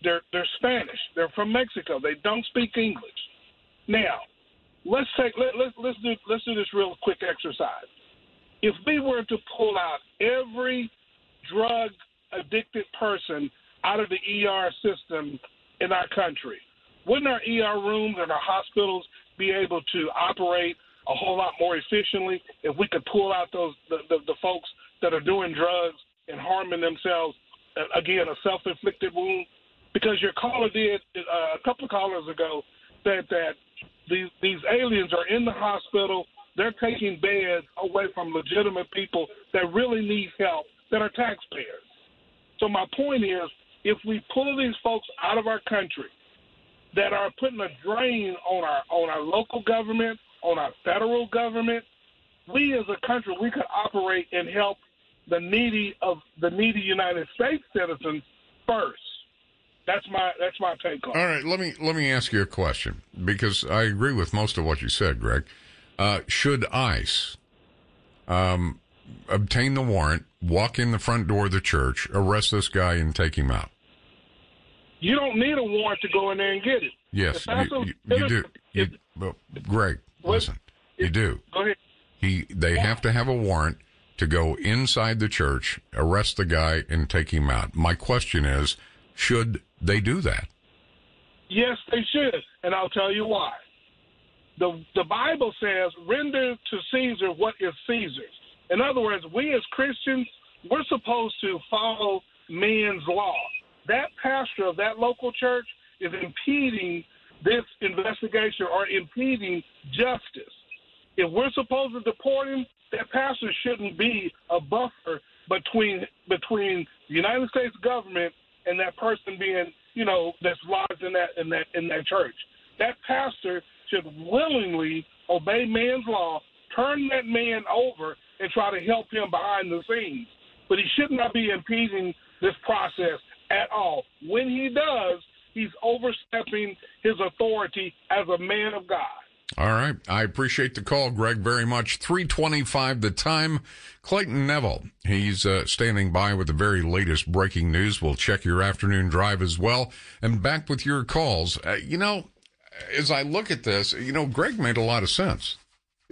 they're Spanish. They're from Mexico. They don't speak English. Now, let's do this real quick exercise. If we were to pull out every drug-addicted person out of the ER system in our country, wouldn't our ER rooms and our hospitals be able to operate a whole lot more efficiently if we could pull out the folks that are doing drugs and harming themselves? Again, a self-inflicted wound. Because your caller did a couple of callers ago said that these aliens are in the hospital. They're taking beds away from legitimate people that really need help, that are taxpayers. So my point is, if we pull these folks out of our country that are putting a drain on our local government, on our federal government, we as a country, we could operate and help the needy United States citizens first. That's my take on it. All right, let me ask you a question, because I agree with most of what you said, Greg. Should ICE obtain the warrant, walk in the front door of the church, arrest this guy, and take him out? You don't need a warrant to go in there and get it. Yes, you do. Greg, listen, you do. Go ahead. They have to have a warrant to go inside the church, arrest the guy, and take him out. My question is, should they do that? Yes, they should, and I'll tell you why. The Bible says, render to Caesar what is Caesar's. In other words, we as Christians, we're supposed to follow man's law. That pastor of that local church is impeding this investigation or impeding justice. If we're supposed to deport him, that pastor shouldn't be a buffer between the United States government and that person being, you know, that's lodged in that church. That pastor should willingly obey man's law, turn that man over, and try to help him behind the scenes. But he should not be impeding this process at all. When he does, he's overstepping his authority as a man of God. All right. I appreciate the call, Greg, very much. 3:25 the time. Clayton Neville, he's standing by with the very latest breaking news. We'll check your afternoon drive as well. And back with your calls. As I look at this, Greg made a lot of sense.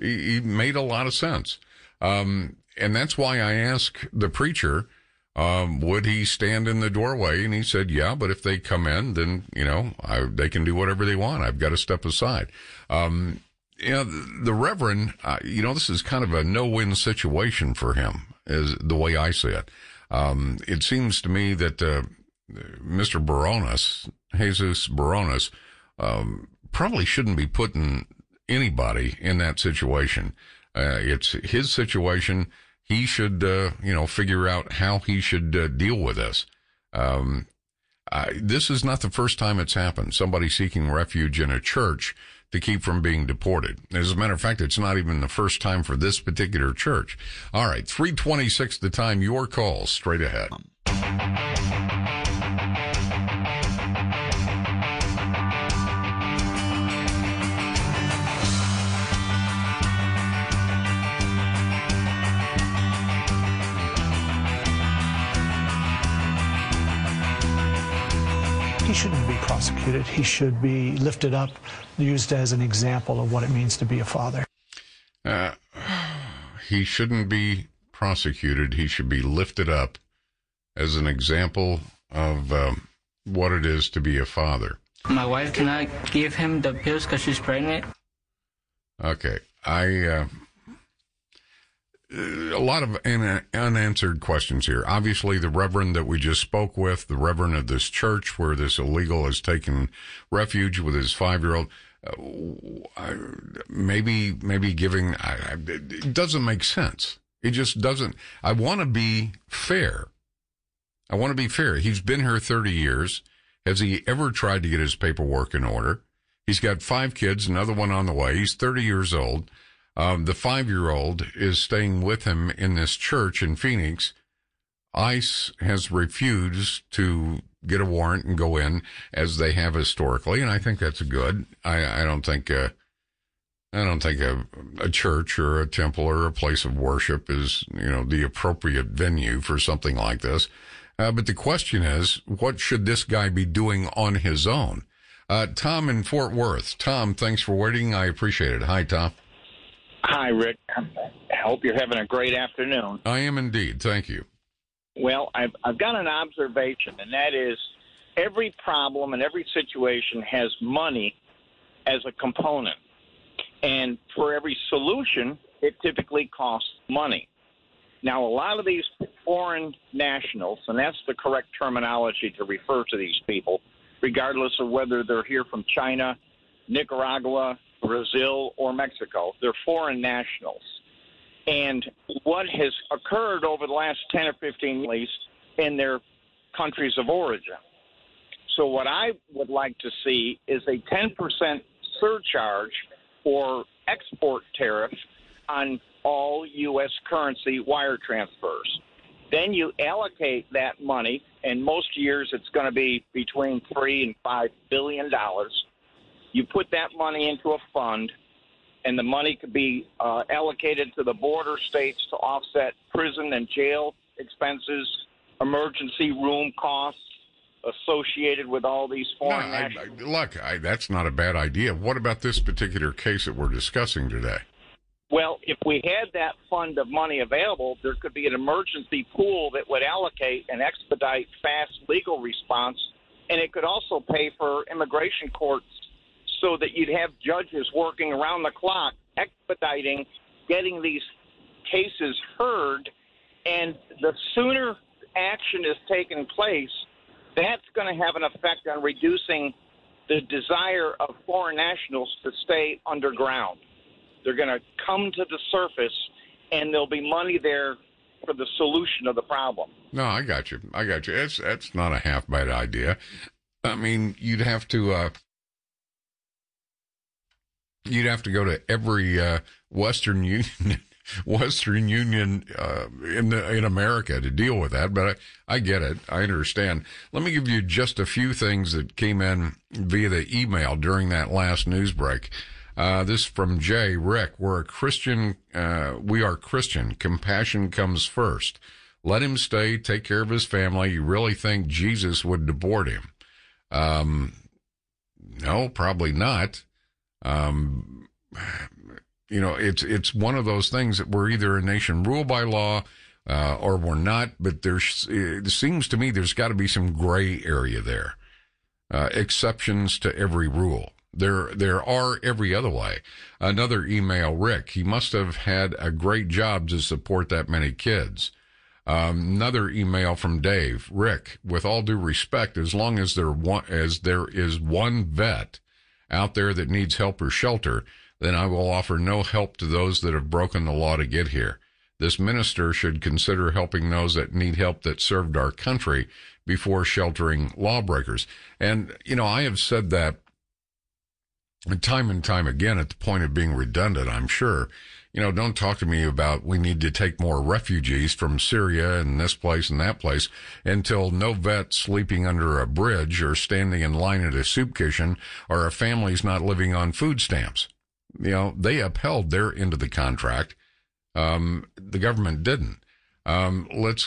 He made a lot of sense. And that's why I asked the preacher, would he stand in the doorway? And he said, yeah, but if they come in, then, they can do whatever they want. I've got to step aside. The Reverend, this is kind of a no-win situation for him, is the way I see it. It seems to me that Mr. Baronas, Jesus Baronas, probably shouldn't be putting anybody in that situation. It's his situation. He should, figure out how he should deal with this. This is not the first time it's happened. Somebody seeking refuge in a church to keep from being deported. As a matter of fact, it's not even the first time for this particular church. All right, 3:26 the time. Your calls straight ahead. He shouldn't be prosecuted. He should be lifted up, used as an example of what it means to be a father. He shouldn't be prosecuted. He should be lifted up as an example of what it is to be a father. My wife cannot give him the pills because she's pregnant. Okay. A lot of unanswered questions here. Obviously, the reverend that we just spoke with, the reverend of this church where this illegal has taken refuge with his 5-year-old, maybe giving, it doesn't make sense. It just doesn't. I want to be fair. I want to be fair. He's been here 30 years. Has he ever tried to get his paperwork in order? He's got 5 kids, another one on the way. He's 30 years old. The 5-year-old is staying with him in this church in Phoenix. ICE has refused to get a warrant and go in, as they have historically, and I think that's good. I don't think a church or a temple or a place of worship is, you know, the appropriate venue for something like this. But the question is, what should this guy be doing on his own? Tom in Fort Worth. Tom, thanks for waiting. I appreciate it. Hi, Tom. Hi, Rick. I hope you're having a great afternoon. I am indeed. Thank you. Well, I've got an observation, and that is every problem and every situation has money as a component. And for every solution, it typically costs money. Now, a lot of these foreign nationals, and that's the correct terminology to refer to these people, regardless of whether they're here from China, Nicaragua, Brazil, or Mexico. They're foreign nationals. And what has occurred over the last 10 or 15 years in their countries of origin. So what I would like to see is a 10% surcharge or export tariff on all U.S. currency wire transfers. Then you allocate that money, and most years it's going to be between $3 and $5 billion. You put that money into a fund, and the money could be allocated to the border states to offset prison and jail expenses, emergency room costs associated with all these foreign nationals. Look, that's not a bad idea. What about this particular case that we're discussing today? Well, if we had that fund of money available, there could be an emergency pool that would allocate and expedite fast legal response, and it could also pay for immigration courts so that you'd have judges working around the clock, expediting, getting these cases heard, and the sooner action is taking place, that's going to have an effect on reducing the desire of foreign nationals to stay underground. They're going to come to the surface, and there'll be money there for the solution of the problem. No, I got you. I got you. That's not a half-bad idea. I mean, you'd have to go to every Western Union in America to deal with that. But I get it. I understand. Let me give you just a few things that came in via the email during that last news break. This from Jay. Rick, we are Christian. Compassion comes first. Let him stay. Take care of his family. You really think Jesus would deport him? No, probably not. You know, it's one of those things that we're either a nation ruled by law, or we're not, but it seems to me there's got to be some gray area there. Exceptions to every rule. There are every other way. Another email, Rick, he must have had a great job to support that many kids. Another email from Dave, Rick, with all due respect, as long as there is one vet out there that needs help or shelter, then I will offer no help to those that have broken the law to get here. This minister should consider helping those that need help that served our country before sheltering lawbreakers. And, you know, I have said that time and time again, at the point of being redundant, I'm sure. You know, don't talk to me about we need to take more refugees from Syria and this place and that place until no vet sleeping under a bridge or standing in line at a soup kitchen or a family's not living on food stamps. You know, they upheld their end of the contract. The government didn't. Who's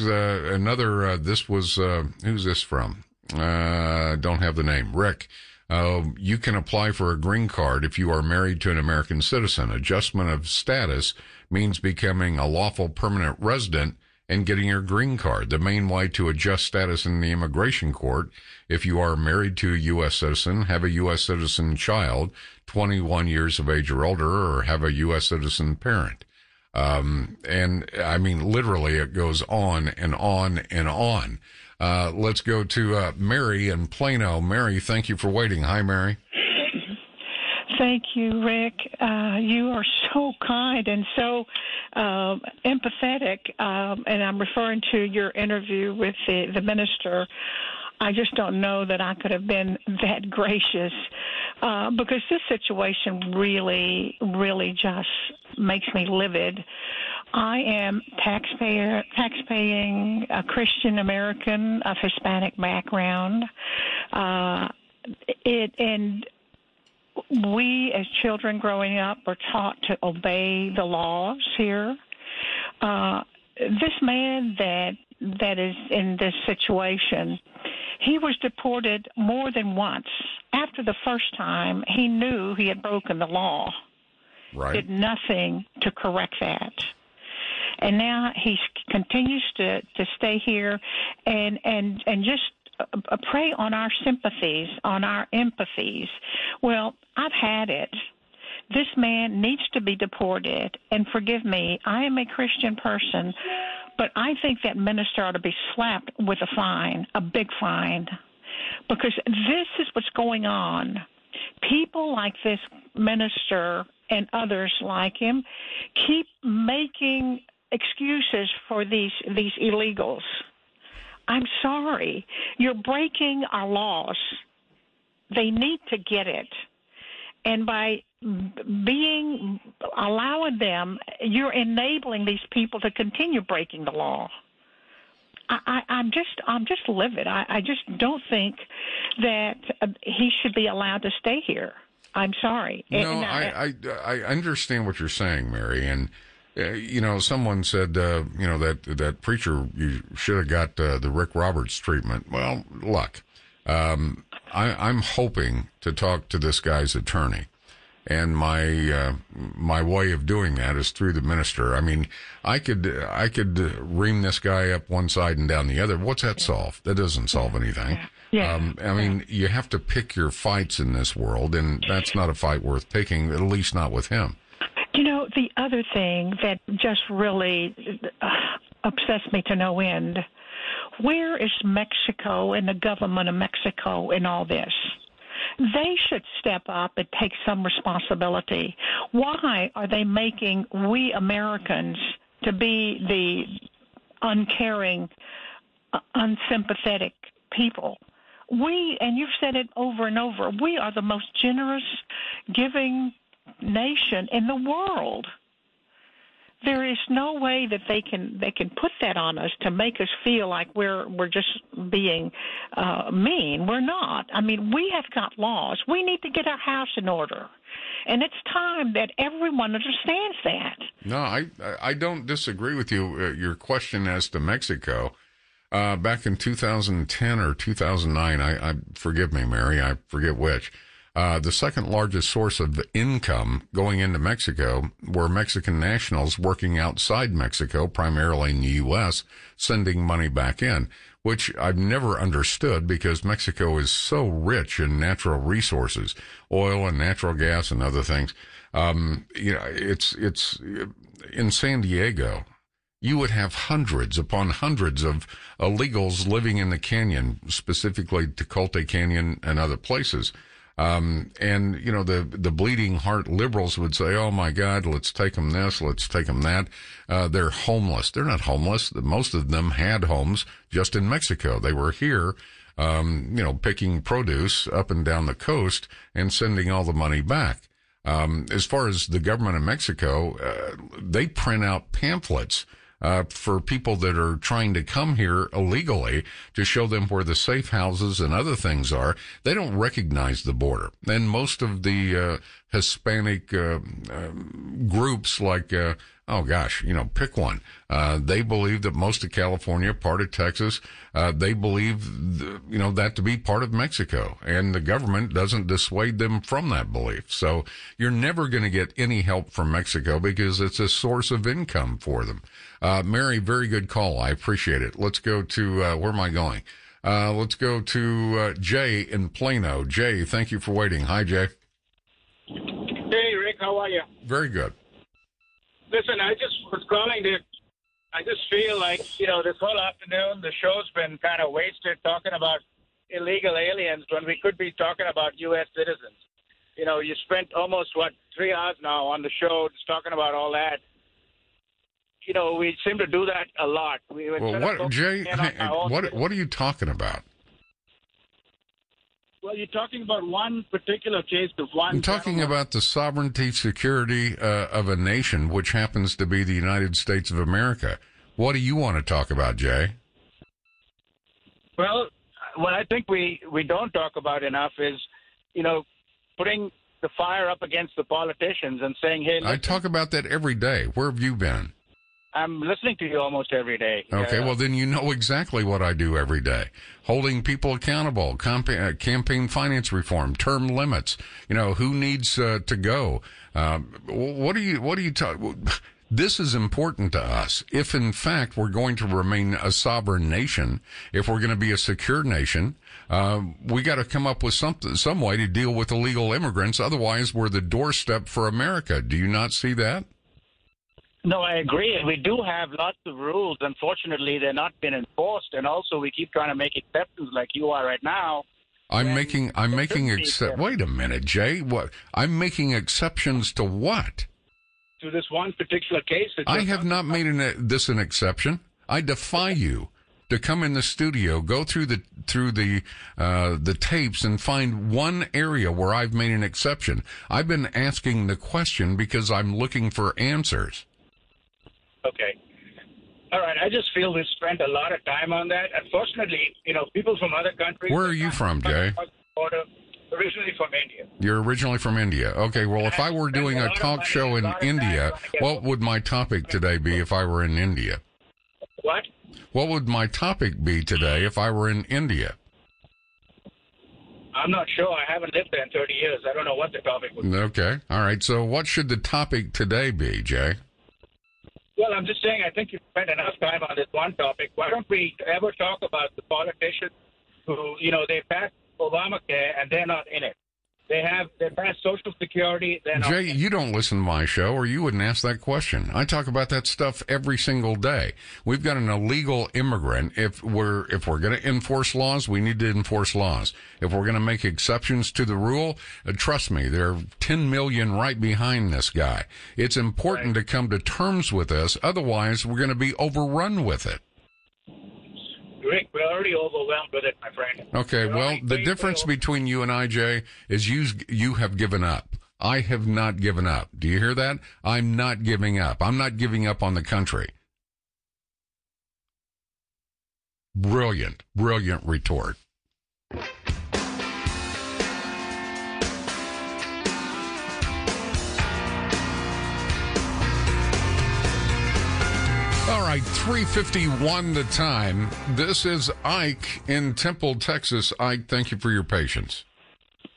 this from? Don't have the name. Rick. You can apply for a green card if you are married to an American citizen. Adjustment of status means becoming a lawful permanent resident and getting your green card. The main way to adjust status in the immigration court, if you are married to a U.S. citizen, have a U.S. citizen child, 21 years of age or older, or have a U.S. citizen parent. And I mean, literally, it goes on and on and on. Let's go to Mary in Plano. Mary, thank you for waiting. Hi, Mary. Thank you, Rick. You are so kind and so empathetic, and I'm referring to your interview with the minister. I just don't know that I could have been that gracious because this situation really, really just makes me livid. I am taxpaying a Christian American of Hispanic background, and we as children growing up were taught to obey the laws here. This man that is in this situation, he was deported more than once. After the first time, he knew he had broken the law. Right. Did nothing to correct that. And now he continues to stay here and just prey on our sympathies, on our empathies. Well, I've had it. This man needs to be deported. And forgive me, I am a Christian person, but I think that minister ought to be slapped with a fine, a big fine, because this is what's going on. People like this minister and others like him keep making excuses for these illegals. I'm sorry. You're breaking our laws. They need to get it. And by allowing them, you're enabling these people to continue breaking the law. I'm just livid. I just don't think that he should be allowed to stay here. I'm sorry. No, I understand what you're saying, Mary, and you know, someone said, that preacher, you should have got the Rick Roberts treatment. Well, look, I'm hoping to talk to this guy's attorney, and my way of doing that is through the minister. I mean, I could ream this guy up one side and down the other. What's that solve? That doesn't solve anything. Yeah. I mean, you have to pick your fights in this world, and that's not a fight worth picking, at least not with him. You know, the other thing that just really upsets me to no end, where is Mexico and the government of Mexico in all this? They should step up and take some responsibility. Why are they making we Americans to be the uncaring, unsympathetic people? We, and you've said it over and over, we are the most generous, giving nation in the world. There is no way that they can put that on us to make us feel like we're just being mean. We're not. I mean, we have got laws. We need to get our house in order, and it's time that everyone understands that. No, I don't disagree with you. Your question as to Mexico, back in 2010 or 2009, I forgive me, Mary, I forget which. The second largest source of income going into Mexico were Mexican nationals working outside Mexico, primarily in the U.S., sending money back in, which I've never understood because Mexico is so rich in natural resources, oil and natural gas and other things. You know, it's in San Diego. You would have hundreds upon hundreds of illegals living in the canyon, specifically Tecate Canyon and other places. And, you know, the bleeding heart liberals would say, oh, my God, let's take them this, let's take them that. They're homeless. They're not homeless. Most of them had homes just in Mexico. They were here, you know, picking produce up and down the coast and sending all the money back. As far as the government of Mexico, they print out pamphlets for people that are trying to come here illegally to show them where the safe houses and other things are. They don't recognize the border. And most of the Hispanic groups like Oh, gosh, you know, pick one. They believe that most of California, part of Texas, they believe, that to be part of Mexico. And the government doesn't dissuade them from that belief. So you're never going to get any help from Mexico because it's a source of income for them. Mary, very good call. I appreciate it. Let's go to, where am I going? Let's go to Jay in Plano. Jay, thank you for waiting. Hi, Jay. Hey, Rick, how are you? Very good. Listen, I just was calling that I just feel like, this whole afternoon the show's been kind of wasted talking about illegal aliens when we could be talking about U.S. citizens. You spent almost, 3 hours now on the show just talking about all that. We seem to do that a lot. What are you talking about? Well, you're talking about one particular case of one. I'm talking about the sovereignty, security of a nation, which happens to be the United States of America. What do you want to talk about, Jay? Well, what I think we don't talk about enough is, putting the fire up against the politicians and saying, hey, listen, I talk about that every day. Where have you been? I'm listening to you almost every day. Okay, well, then you know exactly what I do every day. Holding people accountable, campaign finance reform, term limits, who needs to go. What do you talk? This is important to us. If, in fact, we're going to remain a sovereign nation, if we're going to be a secure nation, we got to come up with some way to deal with illegal immigrants. Otherwise, we're the doorstep for America. Do you not see that? No, I agree. We do have lots of rules. Unfortunately, they're not been enforced, and also we keep trying to make exceptions, like you are right now. Wait a minute, Jay. What? I'm making exceptions to what? To this one particular case. I have not made this an exception. I defy you to come in the studio, go through the tapes, and find one area where I've made an exception. I've been asking the question because I'm looking for answers. Okay. All right. I just feel we spent a lot of time on that. Unfortunately, people from other countries. Where are you from, Jay? Originally from India. You're originally from India. Okay. Well, if I were doing a talk show in India, what would my topic today be if I were in India? What? What would my topic be today if I were in India? I'm not sure. I haven't lived there in 30 years. I don't know what the topic would be. Okay. All right. So what should the topic today be, Jay? Well, I'm just saying I think you've spent enough time on this one topic. Why don't we ever talk about the politicians who, they passed Obamacare and they're not in it. They passed Social Security. They're not Jay, in it. You don't listen to my show or you wouldn't ask that question. I talk about that stuff every single day. We've got an illegal immigrant. If we're going to enforce laws, we need to enforce laws. If we're going to make exceptions to the rule, trust me, there are 10 million right behind this guy. It's important to come to terms with this. Otherwise, we're going to be overrun with it. Rick, we're already overwhelmed with it, my friend. Okay, the difference between you and I, Jay, is you have given up. I have not given up. Do you hear that? I'm not giving up. I'm not giving up on the country. Brilliant, brilliant retort. All right, 3:51 the time. This is Ike in Temple, Texas. Ike, thank you for your patience.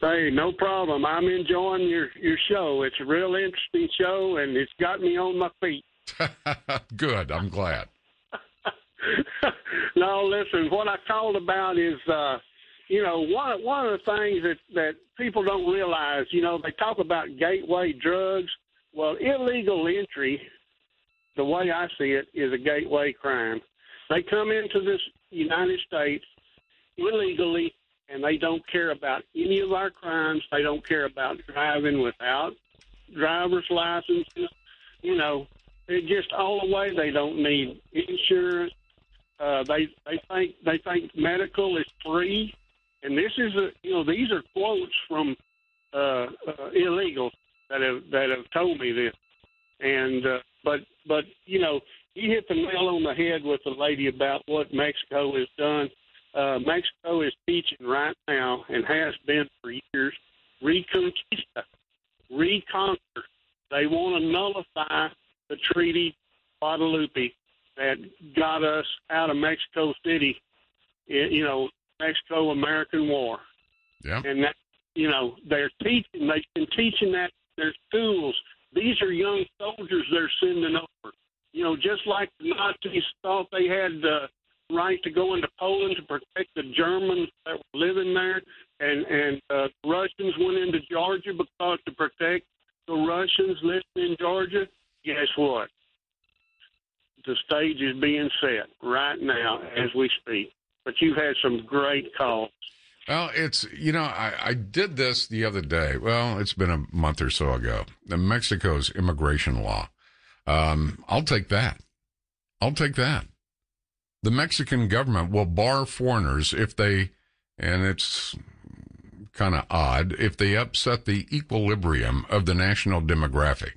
Hey, no problem. I'm enjoying your show. It's a real interesting show, and it's got me on my feet. Good. I'm glad. No, listen, what I called about is, one of the things that people don't realize, they talk about gateway drugs. Well, illegal entry, the way I see it, is a gateway crime. They come into this United States illegally, and they don't care about any of our crimes. They don't care about driving without driver's licenses. They're just all the way. They don't need insurance. They think medical is free, and this is these are quotes from illegals that have told me this, and. But you hit the nail on the head with the lady about what Mexico has done. Mexico is teaching right now and has been for years, reconquista, reconquer. They want to nullify the Treaty Guadalupe that got us out of Mexico City, you know, Mexico-American War. Yeah. And that, you know, they've been teaching that in their schools. These are young soldiers they're sending over. You know, just like the Nazis thought they had the right to go into Poland to protect the Germans that were living there, and Russians went into Georgia because to protect the Russians living in Georgia. Guess what? The stage is being set right now as we speak. But you've had some great calls. Well, it's, you know, I did this the other day. Well, it's been a month or so ago. Mexico's immigration law. I'll take that. I'll take that. The Mexican government will bar foreigners if they, and it's kind of odd, if they upset the equilibrium of the national demographic.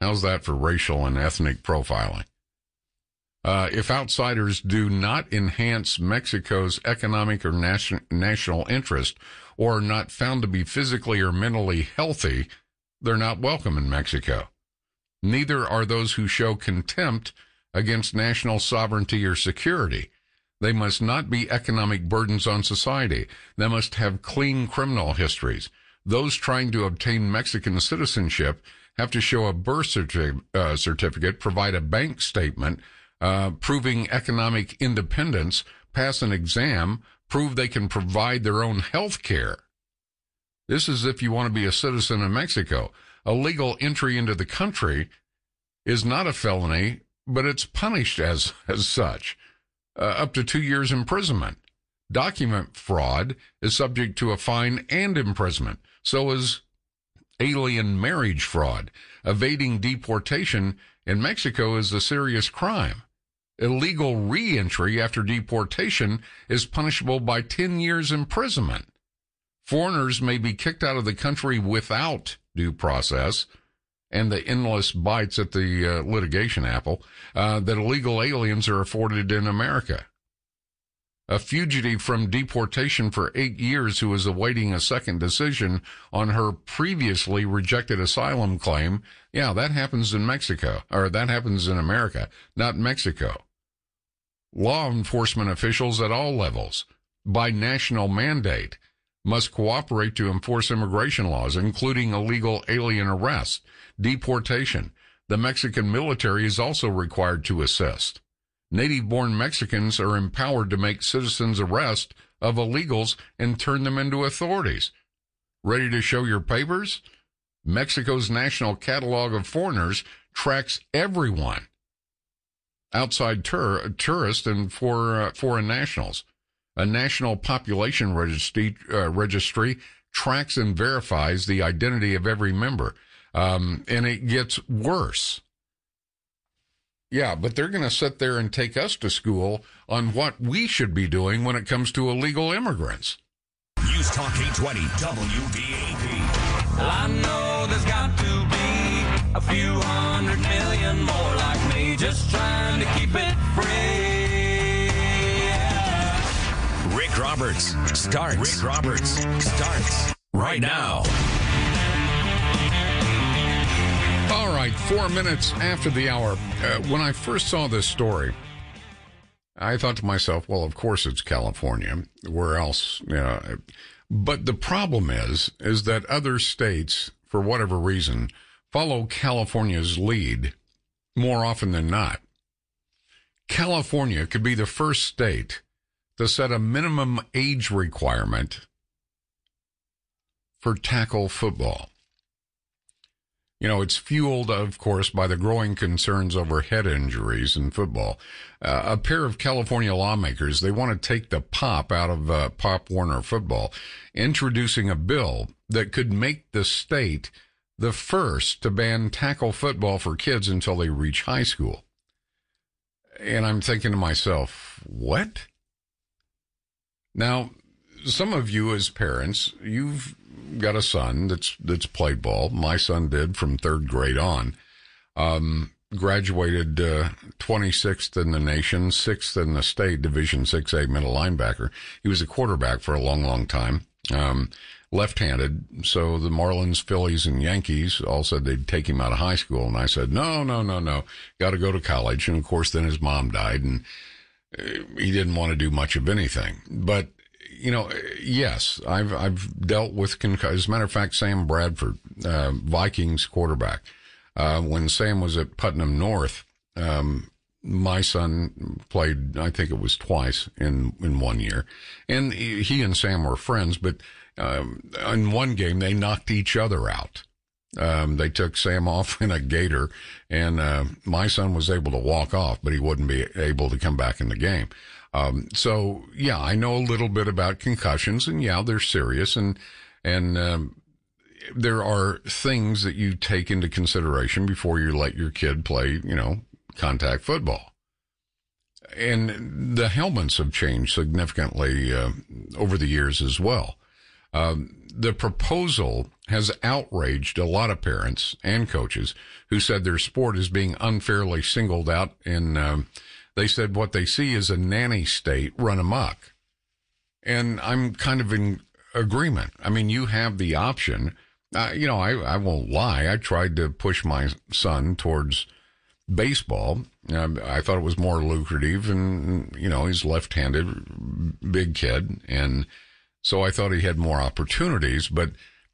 How's that for racial and ethnic profiling? If outsiders do not enhance Mexico's economic or national interest or are not found to be physically or mentally healthy, they're not welcome in Mexico. Neither are those who show contempt against national sovereignty or security. They must not be economic burdens on society. They must have clean criminal histories. Those trying to obtain Mexican citizenship have to show a birth certificate, provide a bank statement, proving economic independence, pass an exam, prove they can provide their own health care. This is if you want to be a citizen of Mexico. Illegal entry into the country is not a felony, but it's punished as such, up to 2 years imprisonment. Document fraud is subject to a fine and imprisonment. So is alien marriage fraud. Evading deportation in Mexico is a serious crime. Illegal reentry after deportation is punishable by 10 years imprisonment. Foreigners may be kicked out of the country without due process, and the endless bites at the litigation apple that illegal aliens are afforded in America. A fugitive from deportation for 8 years who is awaiting a second decision on her previously rejected asylum claim. Yeah, that happens in Mexico, or that happens in America, not Mexico. Law enforcement officials at all levels, by national mandate, must cooperate to enforce immigration laws, including illegal alien arrest, deportation. The Mexican military is also required to assist. Native-born Mexicans are empowered to make citizens' arrest of illegals and turn them into authorities. Ready to show your papers? Mexico's National Catalog of Foreigners tracks everyone outside tourists and foreign nationals. A national population registry tracks and verifies the identity of every member. And it gets worse. Yeah, but they're going to sit there and take us to school on what we should be doing when it comes to illegal immigrants. News Talk 820 WBAP. Well, I know there's got to be a few hundred million more like me just trying to keep it free. Rick Roberts starts. Rick Roberts starts right now. All right, 4 minutes after the hour. When I first saw this story, I thought to myself, well, of course it's California. Where else? You know, but the problem is that other states, for whatever reason, follow California's lead more often than not. California could be the first state to set a minimum age requirement for tackle football. You know, it's fueled, of course, by the growing concerns over head injuries in football. A pair of California lawmakers, they want to take the pop out of Pop Warner football, introducing a bill that could make the state the first to ban tackle football for kids until they reach high school. And I'm thinking to myself, what? Now, some of you as parents, you've got a son that's played ball. My son did from third grade on. Graduated 26th in the nation, 6th in the state, Division 6A middle linebacker. He was a quarterback for a long time. left-handed. So the Marlins, Phillies, and Yankees all said they'd take him out of high school. And I said, no, got to go to college. And of course, then his mom died and he didn't want to do much of anything. But, you know, yes, I've dealt with concussions. As a matter of fact, Sam Bradford, Vikings quarterback, when Sam was at Putnam North, my son played, I think it was twice in 1 year. And he and Sam were friends, but in one game, they knocked each other out. They took Sam off in a gator, and my son was able to walk off, but he wouldn't be able to come back in the game. So, yeah, I know a little bit about concussions, and, yeah, they're serious, and there are things that you take into consideration before you let your kid play, you know, contact football. And the helmets have changed significantly over the years as well. The proposal has outraged a lot of parents and coaches who said their sport is being unfairly singled out. And they said what they see is a nanny state run amok. And I'm kind of in agreement. I mean, you have the option. You know, I won't lie. I tried to push my son towards baseball. I thought it was more lucrative. And, you know, he's left-handed, big kid. And so I thought he had more opportunities, but,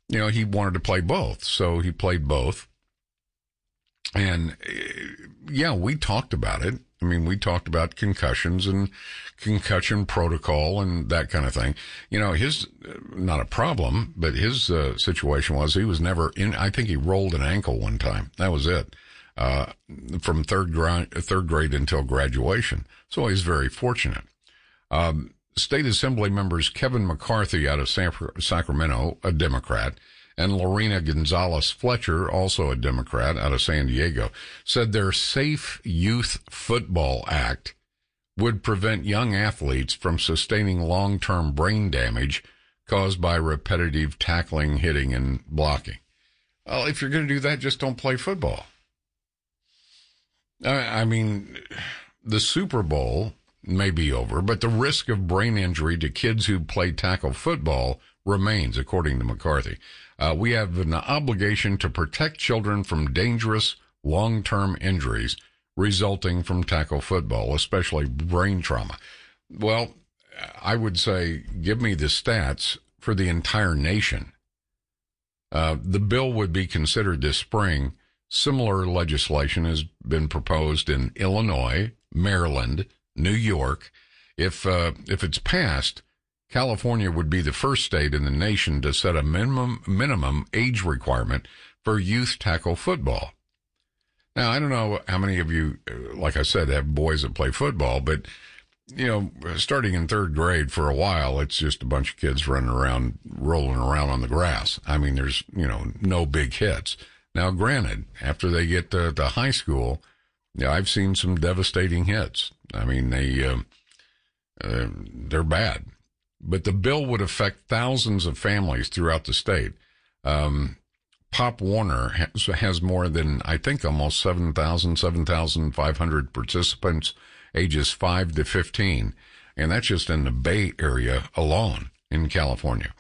you know, he wanted to play both. So he played both. And, yeah, we talked about it. I mean, we talked about concussions and concussion protocol and that kind of thing. You know, his, not a problem, but his situation was he was never in. I think he rolled an ankle one time. That was it. From third grade until graduation. So he's very fortunate. State Assembly members Kevin McCarthy out of Sacramento, a Democrat, and Lorena Gonzalez Fletcher, also a Democrat out of San Diego, said their Safe Youth Football Act would prevent young athletes from sustaining long-term brain damage caused by repetitive tackling, hitting, and blocking. Well, if you're going to do that, just don't play football. I mean, the Super Bowl may be over, but the risk of brain injury to kids who play tackle football remains, according to McCarthy. We have an obligation to protect children from dangerous long-term injuries resulting from tackle football, especially brain trauma. Well, I would say give me the stats for the entire nation. The bill would be considered this spring. Similar legislation has been proposed in Illinois, Maryland, New York. If it's passed, California would be the first state in the nation to set a minimum age requirement for youth tackle football. Now, I don't know how many of you, like I said, have boys that play football, but, you know, starting in third grade for a while, it's just a bunch of kids running around, rolling around on the grass. I mean, there's, you know, no big hits. Now, granted, after they get to high school, yeah, I've seen some devastating hits. I mean, they're bad. But the bill would affect thousands of families throughout the state. Pop Warner has more than, I think, almost 7,500 participants ages 5 to 15. And that's just in the Bay Area alone in California.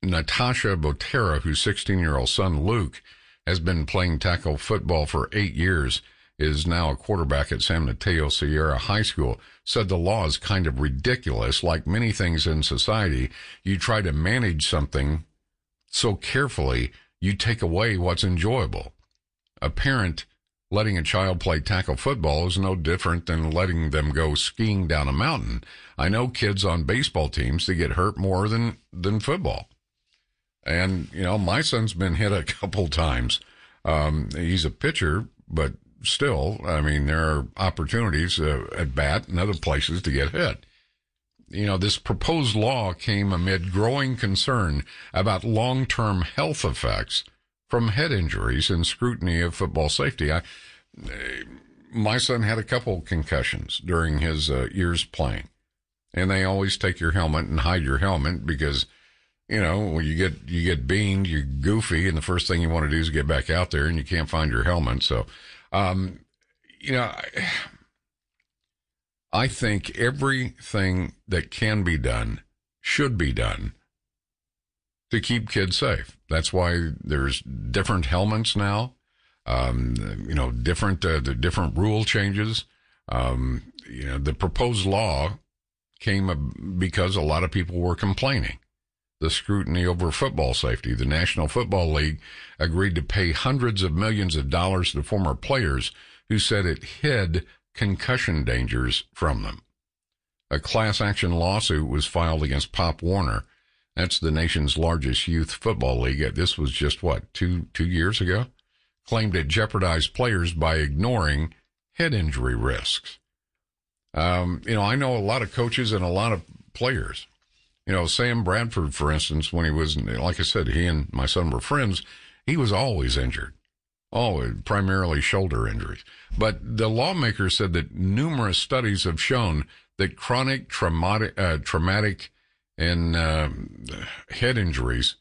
Natasha Botera, whose 16-year-old son, Luke, has been playing tackle football for 8 years, is now a quarterback at San Mateo Sierra High School, said the law is kind of ridiculous. Like many things in society, you try to manage something so carefully, you take away what's enjoyable. A parent letting a child play tackle football is no different than letting them go skiing down a mountain. I know kids on baseball teams that get hurt more than football. And, you know, my son's been hit a couple times. He's a pitcher, but still, I mean, there are opportunities at bat and other places to get hit. You know, this proposed law came amid growing concern about long-term health effects from head injuries and scrutiny of football safety. My son had a couple concussions during his years playing, and they always take your helmet and hide your helmet because, you know, when you get beamed, you're goofy, and the first thing you want to do is get back out there, and you can't find your helmet. So, you know, I think everything that can be done should be done to keep kids safe. That's why there's different helmets now, different rule changes. The proposed law came because a lot of people were complaining. The scrutiny over football safety. The National Football League agreed to pay hundreds of millions of dollars to former players who said it hid concussion dangers from them. A class action lawsuit was filed against Pop Warner. That's the nation's largest youth football league. This was just, two years ago? Claimed it jeopardized players by ignoring head injury risks. I know a lot of coaches and a lot of players. Sam Bradford, for instance, when he was, like I said, he and my son were friends, he was always injured. Always, primarily shoulder injuries. But the lawmaker said that numerous studies have shown that chronic traumatic and head injuries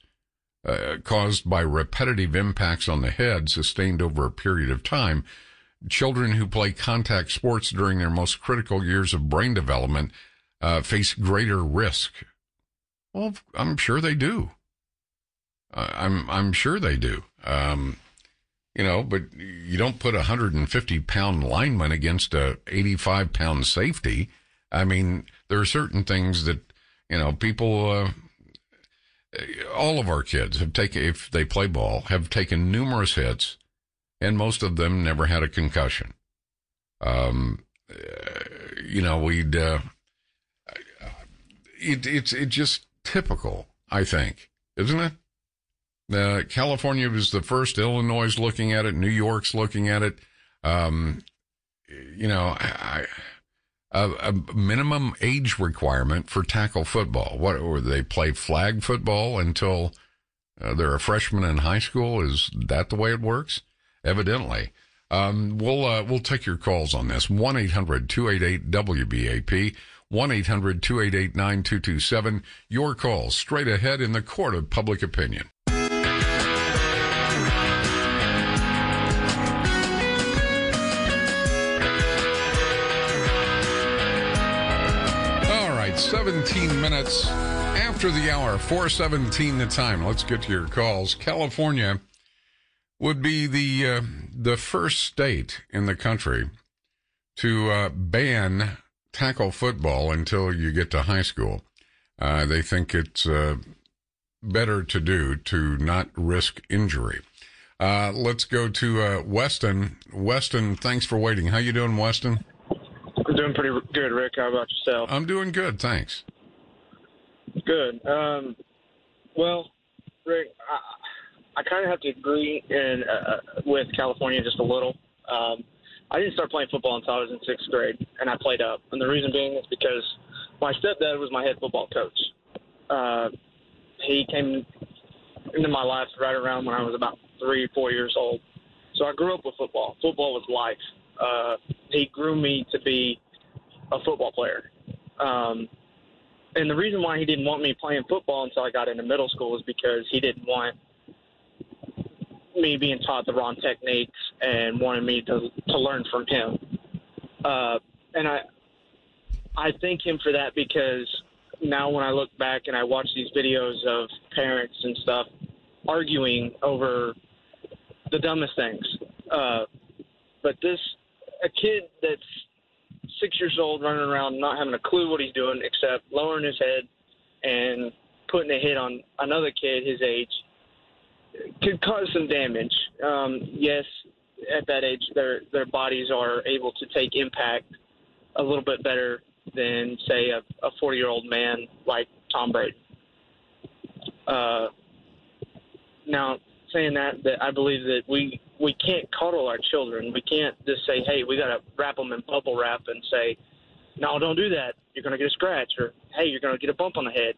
caused by repetitive impacts on the head sustained over a period of time, children who play contact sports during their most critical years of brain development face greater risk. Well, I'm sure they do. I'm sure they do. But you don't put a 150-pound lineman against a 85-pound safety. I mean, there are certain things that, people, all of our kids have taken, if they play ball, have taken numerous hits, and most of them never had a concussion. It's just typical, I think, isn't it? California was the first. Illinois is looking at it. New York's looking at it. A minimum age requirement for tackle football. What, or they play flag football until they're a freshman in high school? Is that the way it works? Evidently. We'll take your calls on this. 1-800-288-WBAP. 1-800-288-9227. Your calls straight ahead in the court of public opinion. All right, 17 minutes after the hour, 4:17 the time. Let's get to your calls. California would be the first state in the country to ban tackle football until you get to high school. They think it's better to do to not risk injury. Let's go to Weston. Weston, thanks for waiting. How you doing, Weston? I'm doing pretty good, Rick. How about yourself? I'm doing good, thanks. Good. Rick, I kind of have to agree with California just a little. I didn't start playing football until I was in sixth grade, and I played up. And the reason being is because my stepdad was my head football coach. He came into my life right around when I was about 3 or 4 years old. So I grew up with football. Football was life. He grew me to be a football player. And the reason why he didn't want me playing football until I got into middle school is because he didn't want me being taught the wrong techniques and wanted me to learn from him. And I thank him for that, because now when I look back and I watch these videos of parents and stuff arguing over the dumbest things. But a kid that's 6 years old running around not having a clue what he's doing except lowering his head and putting a hit on another kid his age could cause some damage. Yes, at that age, their bodies are able to take impact a little bit better than, say, a 40-year-old man like Tom Brady. Now, saying that I believe that we can't coddle our children. We can't just say, hey, we got to wrap them in bubble wrap and say, no, don't do that. You're going to get a scratch, or, hey, you're going to get a bump on the head.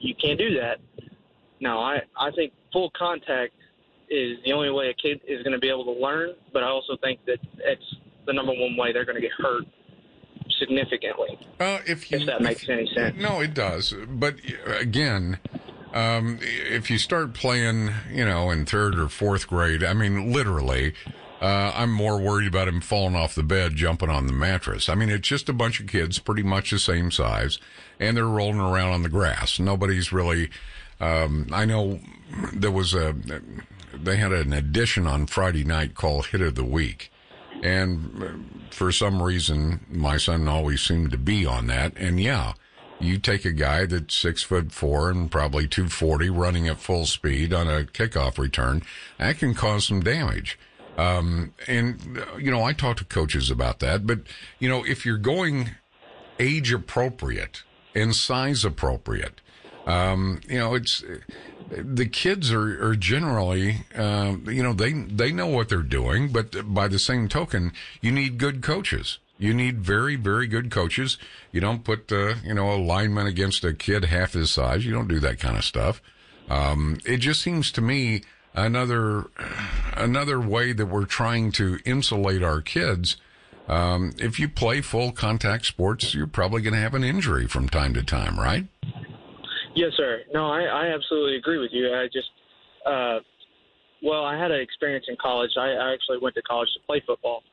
You can't do that. No, I think full contact is the only way a kid is going to be able to learn, but I also think that it's the number one way they're going to get hurt significantly, if that makes any sense. No, it does. But, again, if you start playing, in 3rd or 4th grade, I mean, literally, I'm more worried about him falling off the bed, jumping on the mattress. I mean, it's just a bunch of kids pretty much the same size, and they're rolling around on the grass. Nobody's really... I know there was a... They had an edition on Friday night called Hit of the Week. And for some reason, my son always seemed to be on that. And yeah, you take a guy that's 6'4" and probably 240 running at full speed on a kickoff return, that can cause some damage. And, you know, I talk to coaches about that. But, you know, if you're going age appropriate and size appropriate, you know, it's... The kids are generally, you know, they know what they're doing, but by the same token, you need good coaches. You need very, very good coaches. You don't put, you know, a lineman against a kid half his size. You don't do that kind of stuff. It just seems to me another way that we're trying to insulate our kids. If you play full contact sports, you're probably going to have an injury from time to time, right? Yes, sir. No, I absolutely agree with you. I just, well, I had an experience in college. I actually went to college to play football,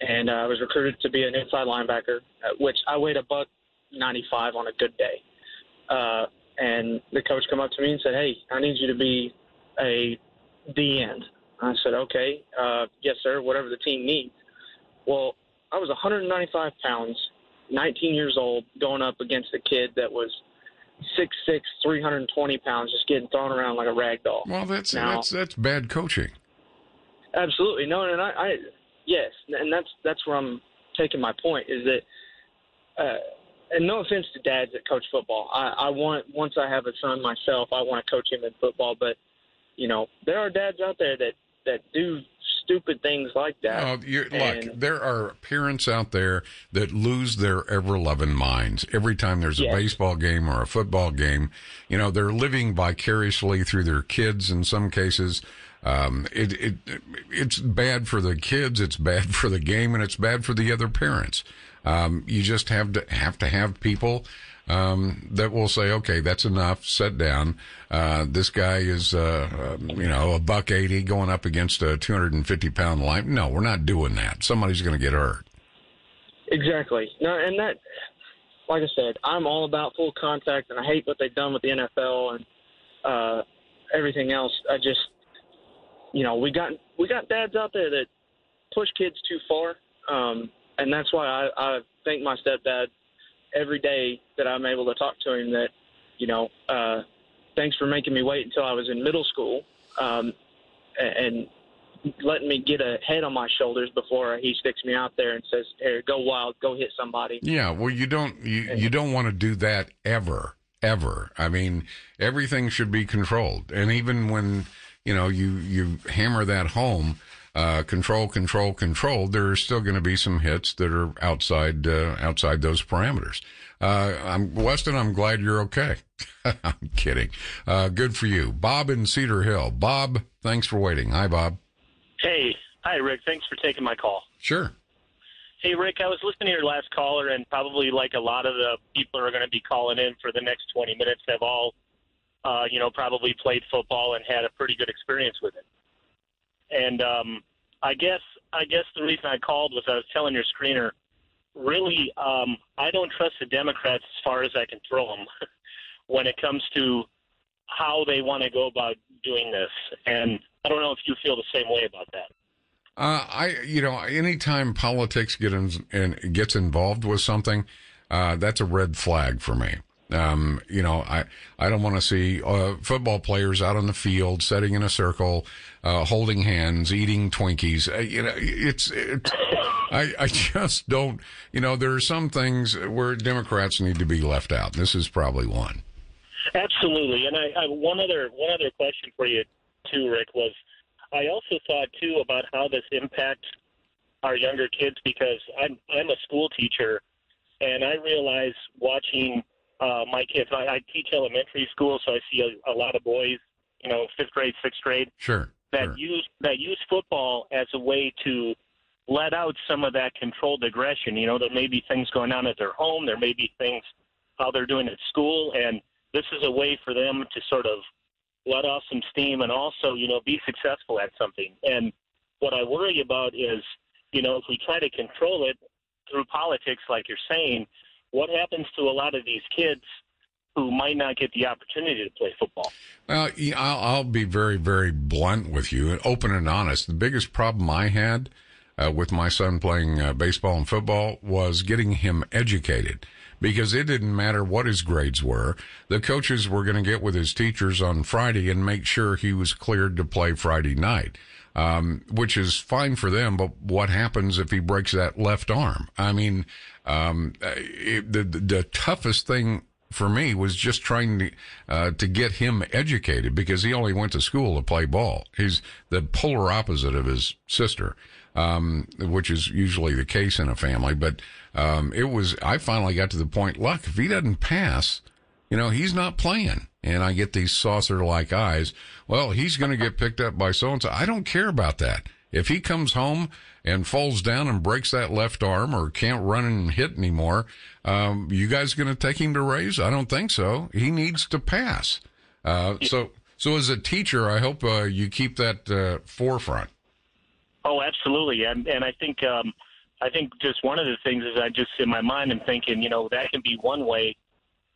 and I was recruited to be an inside linebacker, which I weighed a $195 on a good day. And the coach come up to me and said, "Hey, I need you to be a D end." I said, "Okay, yes, sir. Whatever the team needs." Well, I was 195 pounds, 19 years old, going up against a kid that was 6'6", 320 pounds, just getting thrown around like a rag doll. Well, that's bad coaching. Absolutely. No, and I yes, and that's where I'm taking my point, is that, and no offense to dads that coach football. I want, once I have a son myself, I want to coach him in football. But, you know, there are dads out there that do stupid things like that. Look, there are parents out there that lose their ever-loving minds every time there's a baseball game or a football game. You know, they're living vicariously through their kids in some cases. It's bad for the kids, it's bad for the game, and it's bad for the other parents. You just have to have people that will say, okay, that's enough, sit down. This guy is, you know, $180 going up against a 250-pound lineman. No, we're not doing that. Somebody's going to get hurt. Exactly. No, and that, like I said, I'm all about full contact, and I hate what they've done with the NFL and everything else. I just, you know, we got dads out there that push kids too far, and that's why I thank my stepdad every day that I'm able to talk to him, that, you know, thanks for making me wait until I was in middle school, and letting me get a head on my shoulders before he sticks me out there and says, "Hey, go wild, go hit somebody." Yeah, well, you don't want to do that ever. I mean, everything should be controlled, and even when, you know, you hammer that home, control, there are still going to be some hits that are outside those parameters. Weston, I'm glad you're okay. I'm kidding. Good for you. Bob in Cedar Hill. Bob, thanks for waiting. Hi, Bob. Hey. Hi, Rick. Thanks for taking my call. Sure. Hey, Rick, I was listening to your last caller, and probably like a lot of the people who are going to be calling in for the next 20 minutes have all, you know, probably played football and had a pretty good experience with it. And I guess the reason I called was I was telling your screener, really, I don't trust the Democrats as far as I can throw them when it comes to how they want to go about doing this. And I don't know if you feel the same way about that. You know, anytime politics gets involved with something, that's a red flag for me. You know, I don't want to see football players out on the field, sitting in a circle, holding hands, eating Twinkies. You know, it's I just don't. You know, there are some things where Democrats need to be left out. This is probably one. Absolutely, and I one other question for you too, Rick, was I also thought too about how this impacts our younger kids, because I'm a school teacher, and I realize watching. My kids, I teach elementary school, so I see a lot of boys, you know, 5th grade, 6th grade, use football as a way to let out some of that controlled aggression. You know, there may be things going on at their home, there may be things how they're doing at school, and this is a way for them to sort of let off some steam and also, you know, be successful at something. And What I worry about is, you know, if we try to control it through politics, like you're saying, what happens to a lot of these kids who might not get the opportunity to play football? Well, I'll be very, very blunt with you and open and honest. The biggest problem I had with my son playing baseball and football was getting him educated, because it didn't matter what his grades were. The coaches were going to get with his teachers on Friday and make sure he was cleared to play Friday night, which is fine for them. But what happens if he breaks that left arm? I mean, the toughest thing for me was just trying to get him educated, because he only went to school to play ball. He's the polar opposite of his sister, which is usually the case in a family. But I finally got to the point, look, if he doesn't pass, you know, he's not playing. And I get these saucer-like eyes. Well, he's going to get picked up by so-and-so. I don't care about that. If he comes home and falls down and breaks that left arm or can't run and hit anymore, you guys going to take him to Rays? I don't think so. He needs to pass. So as a teacher, I hope you keep that forefront. Oh, absolutely. And I think just one of the things is, I just in my mind am thinking, you know, that can be one way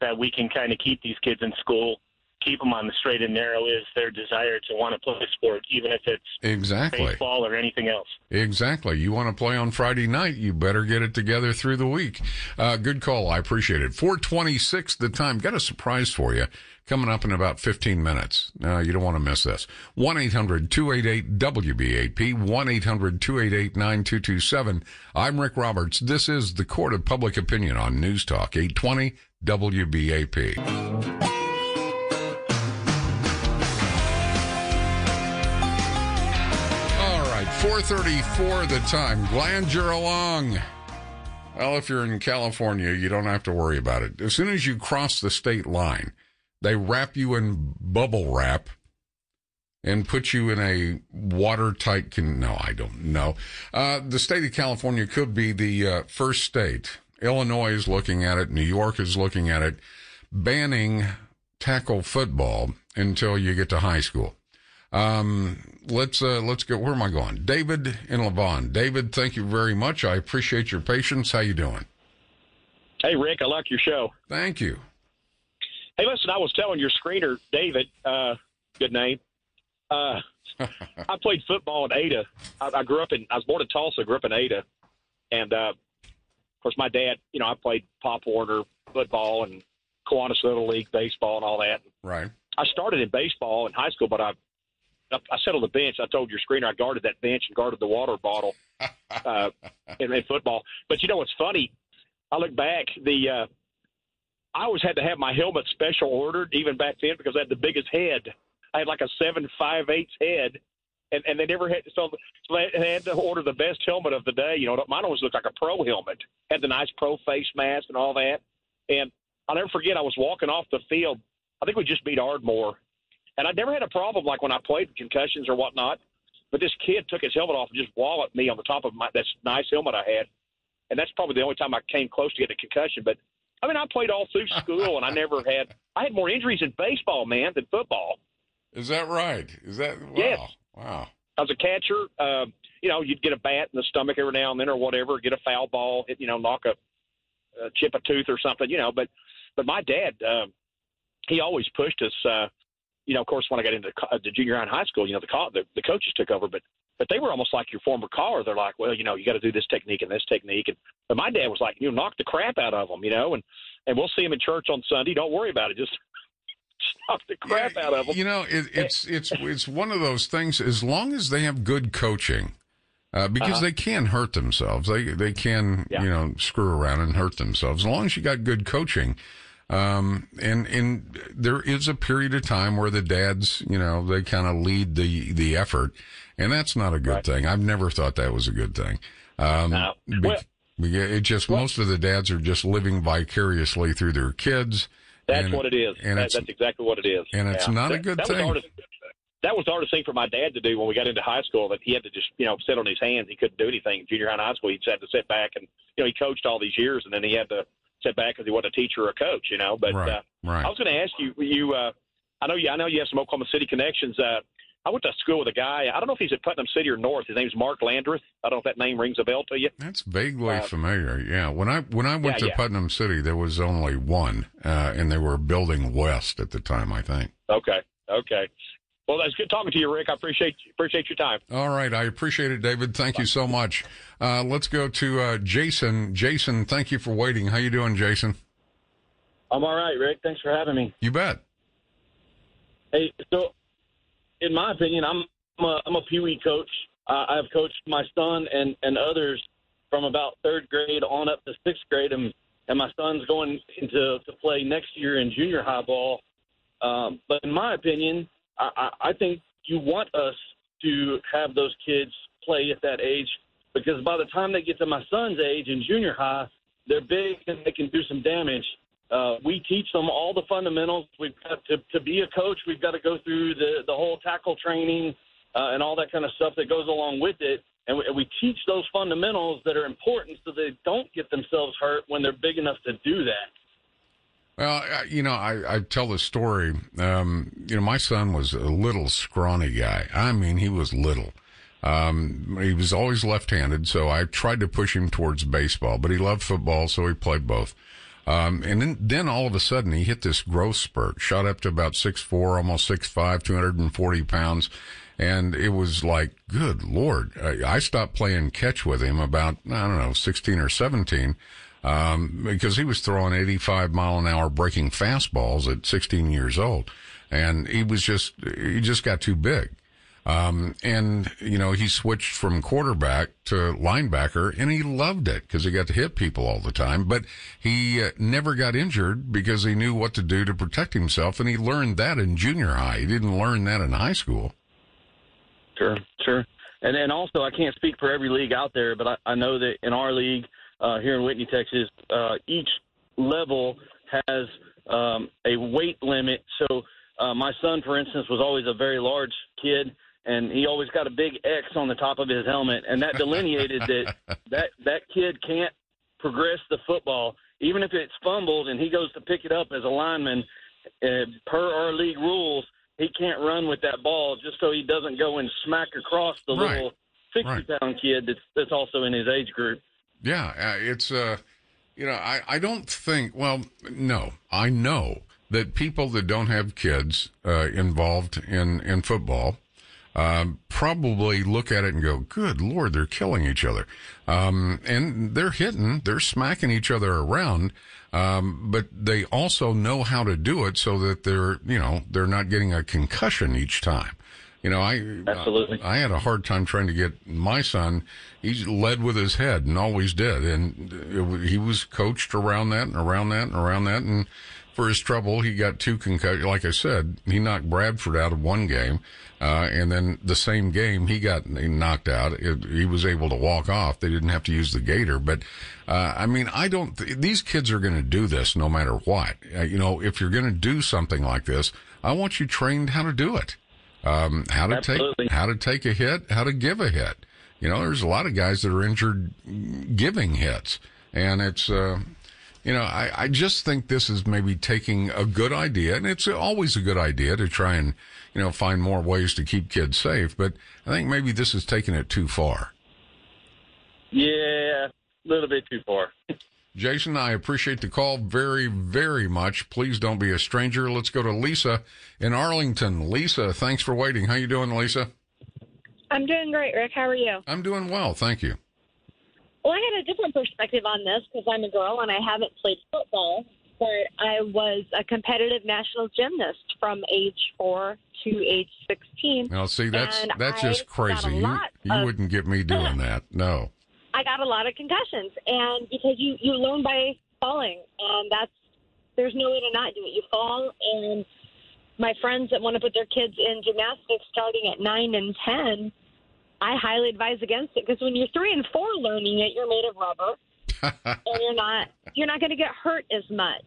that we can kind of keep these kids in school, keep them on the straight and narrow, is their desire to want to play a sport, even if it's baseball or anything else. Exactly. You want to play on Friday night, you better get it together through the week. Good call. I appreciate it. 4:26 the time. Got a surprise for you coming up in about 15 minutes. You don't want to miss this. 1-800-288-WBAP, 1-800-288-9227. I'm Rick Roberts. This is the Court of Public Opinion on News Talk 820 WBAP. At 4:34 the time. Glad you're along. Well, if you're in California, you don't have to worry about it. As soon as you cross the state line, they wrap you in bubble wrap and put you in a watertight no, I don't know. The state of California could be the first state. Illinois is looking at it. New York is looking at it. Banning tackle football until you get to high school. Let's go. Where am I going? David in Levon. David, thank you very much. I appreciate your patience. How you doing? Hey, Rick, I like your show. Thank you. Hey, listen, I was telling your screener, David, good name. I played football at Ada. I was born in Tulsa, grew up in Ada. And, of course, my dad, you know, I played Pop Warner football and Kiwanis Little League baseball and all that. Right. I started in baseball in high school, but I sat on the bench. I told your screener I guarded that bench and guarded the water bottle in football. But you know what's funny? I look back. I always had to have my helmet special ordered, even back then, because I had the biggest head. I had like a 7.58" head, and they never had. So they had to order the best helmet of the day. You know, mine always looked like a pro helmet. Had the nice pro face mask and all that. And I'll never forget. I was walking off the field. I think we just beat Ardmore. And I never had a problem like when I played with concussions or whatnot, but this kid took his helmet off and just walloped me on the top of this nice helmet I had, and that's probably the only time I came close to getting a concussion. But I mean, I played all through school, and I had more injuries in baseball, man, than football. Is that right? Is that wow? Yes. Wow. I was a catcher. You know, you'd get a bat in the stomach every now and then, or whatever, get a foul ball, you know, knock a chip a tooth or something, you know. But my dad, he always pushed us. You know, of course, when I got into the junior high and high school, you know, the coaches took over, but they were almost like your former caller. They're like, well, you know, you got to do this technique, and but my dad was like, you know, knock the crap out of them, you know, and we'll see him in church on Sunday. Don't worry about it, just knock the crap out of them. You know, it's one of those things. As long as they have good coaching, because they can hurt themselves, they can you know, screw around and hurt themselves. As long as you got good coaching. And there is a period of time where the dads, you know, they kind of lead the effort, and that's not a good thing. I've never thought that was a good thing. No. Most of the dads are just living vicariously through their kids. That's what it is. And that's exactly what it is. And it's not a good thing. That was the hardest thing for my dad to do when we got into high school, that he had to just, you know, sit on his hands. He couldn't do anything. Junior high and high school, he just had to sit back and, you know, he coached all these years, and then he had to sit back because he wasn't a teacher or a coach, you know. But I was going to ask you. I know you have some Oklahoma City connections. I went to school with a guy. I don't know if he's at Putnam City or North. His name's Mark Landreth. I don't know if that name rings a bell to you. That's vaguely familiar. Yeah. When I went to Putnam City, there was only one, and they were building west at the time, I think. Okay. Well, that's good talking to you, Rick. I appreciate your time. All right. I appreciate it, David. Thank you so much. Let's go to Jason. Jason, thank you for waiting. How you doing, Jason? I'm all right, Rick. Thanks for having me. You bet. Hey, so in my opinion, I'm a Pee Wee coach. I've coached my son and others from about third grade on up to sixth grade, and my son's going to play next year in junior high ball. But in my opinion, I think you want us to have those kids play at that age, because by the time they get to my son's age in junior high, they're big and they can do some damage. We teach them all the fundamentals. We've got to be a coach. We've got to go through the whole tackle training and all that kind of stuff that goes along with it. And we teach those fundamentals that are important so they don't get themselves hurt when they're big enough to do that. Well, I tell the story. My son was a little scrawny guy. I mean, he was little. He was always left-handed, so I tried to push him towards baseball, but he loved football, so he played both. And then all of a sudden he hit this growth spurt, shot up to about 6'4", almost 6'5", 240 pounds. And it was like, good Lord. I stopped playing catch with him about, 16 or 17. Because he was throwing 85-mile-an-hour breaking fastballs at 16 years old, and he just got too big. And he switched from quarterback to linebacker, and he loved it because he got to hit people all the time. But he never got injured because he knew what to do to protect himself, and he learned that in junior high. He didn't learn that in high school. Sure. And also, I can't speak for every league out there, but I know that in our league, here in Whitney, Texas, each level has a weight limit. So my son, for instance, was always a very large kid, and he always got a big X on the top of his helmet, and that delineated that kid can't progress the football. Even if it's fumbled and he goes to pick it up as a lineman, per our league rules, he can't run with that ball just so he doesn't go and smack across the little 60-pound kid that's also in his age group. Yeah, it's, I don't think, I know that people that don't have kids involved in football probably look at it and go, good Lord, they're killing each other. And they're smacking each other around, but they also know how to do it so that they're not getting a concussion each time. Absolutely. I had a hard time trying to get my son. He led with his head and always did. And he was coached around that and around that and around that. And for his trouble, he got two concussions. Like I said, he knocked Bradford out of one game. And then the same game, he got knocked out. He was able to walk off. They didn't have to use the gator. But, these kids are going to do this no matter what. If you're going to do something like this, I want you trained how to do it. How to take a hit, how to give a hit. There's a lot of guys that are injured giving hits, and it's I just think this is maybe taking a good idea, and it's always a good idea to try and find more ways to keep kids safe. But I think maybe this is taking it too far. Yeah, a little bit too far. Jason, I appreciate the call very, very much. Please don't be a stranger. Let's go to Lisa in Arlington. Lisa, thanks for waiting. How you doing, Lisa? I'm doing great, Rick. How are you? I'm doing well, thank you. Well, I had a different perspective on this because I'm a girl and I haven't played football, but I was a competitive national gymnast from age 4 to age 16. Now, see, that's just crazy. You wouldn't get me doing that, no. I got a lot of concussions, and because you learn by falling, and there's no way to not do it. You fall, and my friends that want to put their kids in gymnastics starting at 9 and 10, I highly advise against it, because when you're 3 and 4 learning it, you're made of rubber, and you're not going to get hurt as much.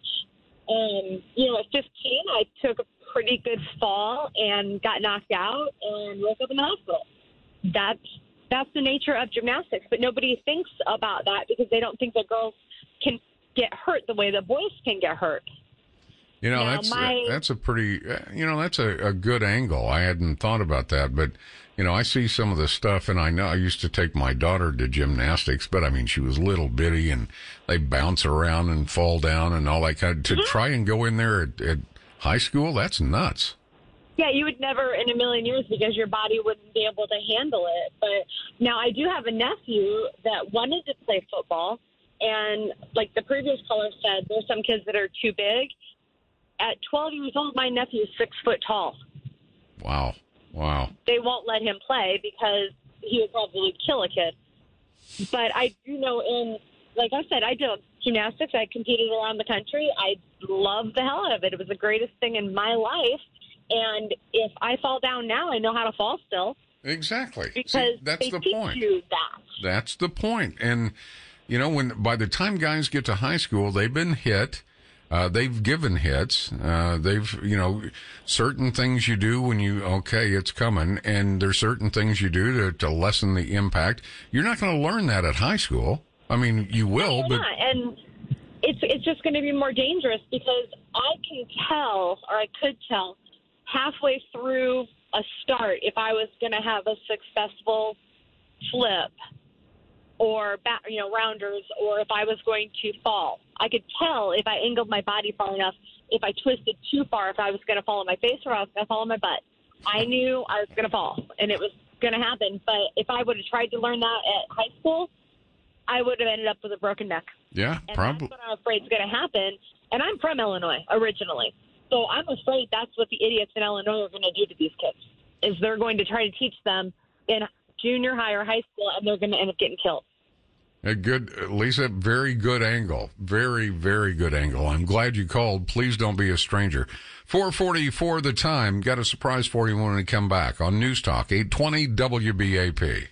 At 15, I took a pretty good fall and got knocked out and woke up in the hospital. That's the nature of gymnastics, but nobody thinks about that because they don't think that girls can get hurt the way that boys can get hurt. You know, now, that's a pretty, you know, that's a good angle. I hadn't thought about that, but, you know, I see some of the stuff, and I know I used to take my daughter to gymnastics, but I mean, she was little bitty, and they bounce around and fall down and all that kind of, to try and go in there at high school, that's nuts. Yeah, you would never in a million years because your body wouldn't be able to handle it. But now I do have a nephew that wanted to play football, and like the previous caller said, there's some kids that are too big. At 12 years old, my nephew is 6 foot tall. Wow. Wow. They won't let him play because he would probably kill a kid. But I do know in, like I said, I did gymnastics. I competed around the country. I loved the hell out of it. It was the greatest thing in my life. And if I fall down now, I know how to fall still. Exactly. Because see, that's the point. You that. That's the point. And, you know, when by the time guys get to high school, they've been hit. They've given hits. They've, you know, certain things you do when you, okay, it's coming. And there's certain things you do to lessen the impact. You're not going to learn that at high school. I mean, you will, no, but. Not. And it's just going to be more dangerous because I can tell, or I could tell, halfway through a start if I was going to have a successful flip or rounders, or if I was going to fall. I could tell if I angled my body far enough, if I twisted too far, if I was going to fall on my face or I was going to fall on my butt. I knew I was going to fall, and it was going to happen. But if I would have tried to learn that at high school, I would have ended up with a broken neck. Yeah, and probably. That's what I'm afraid is going to happen. And I'm from Illinois originally, so I'm afraid that's what the idiots in Illinois are going to do to these kids, is they're going to try to teach them in junior high or high school, and they're going to end up getting killed. A good, Lisa, very good angle. Very, very good angle. I'm glad you called. Please don't be a stranger. 4:44 the time. Got a surprise for you when we come back on News Talk 820 WBAP.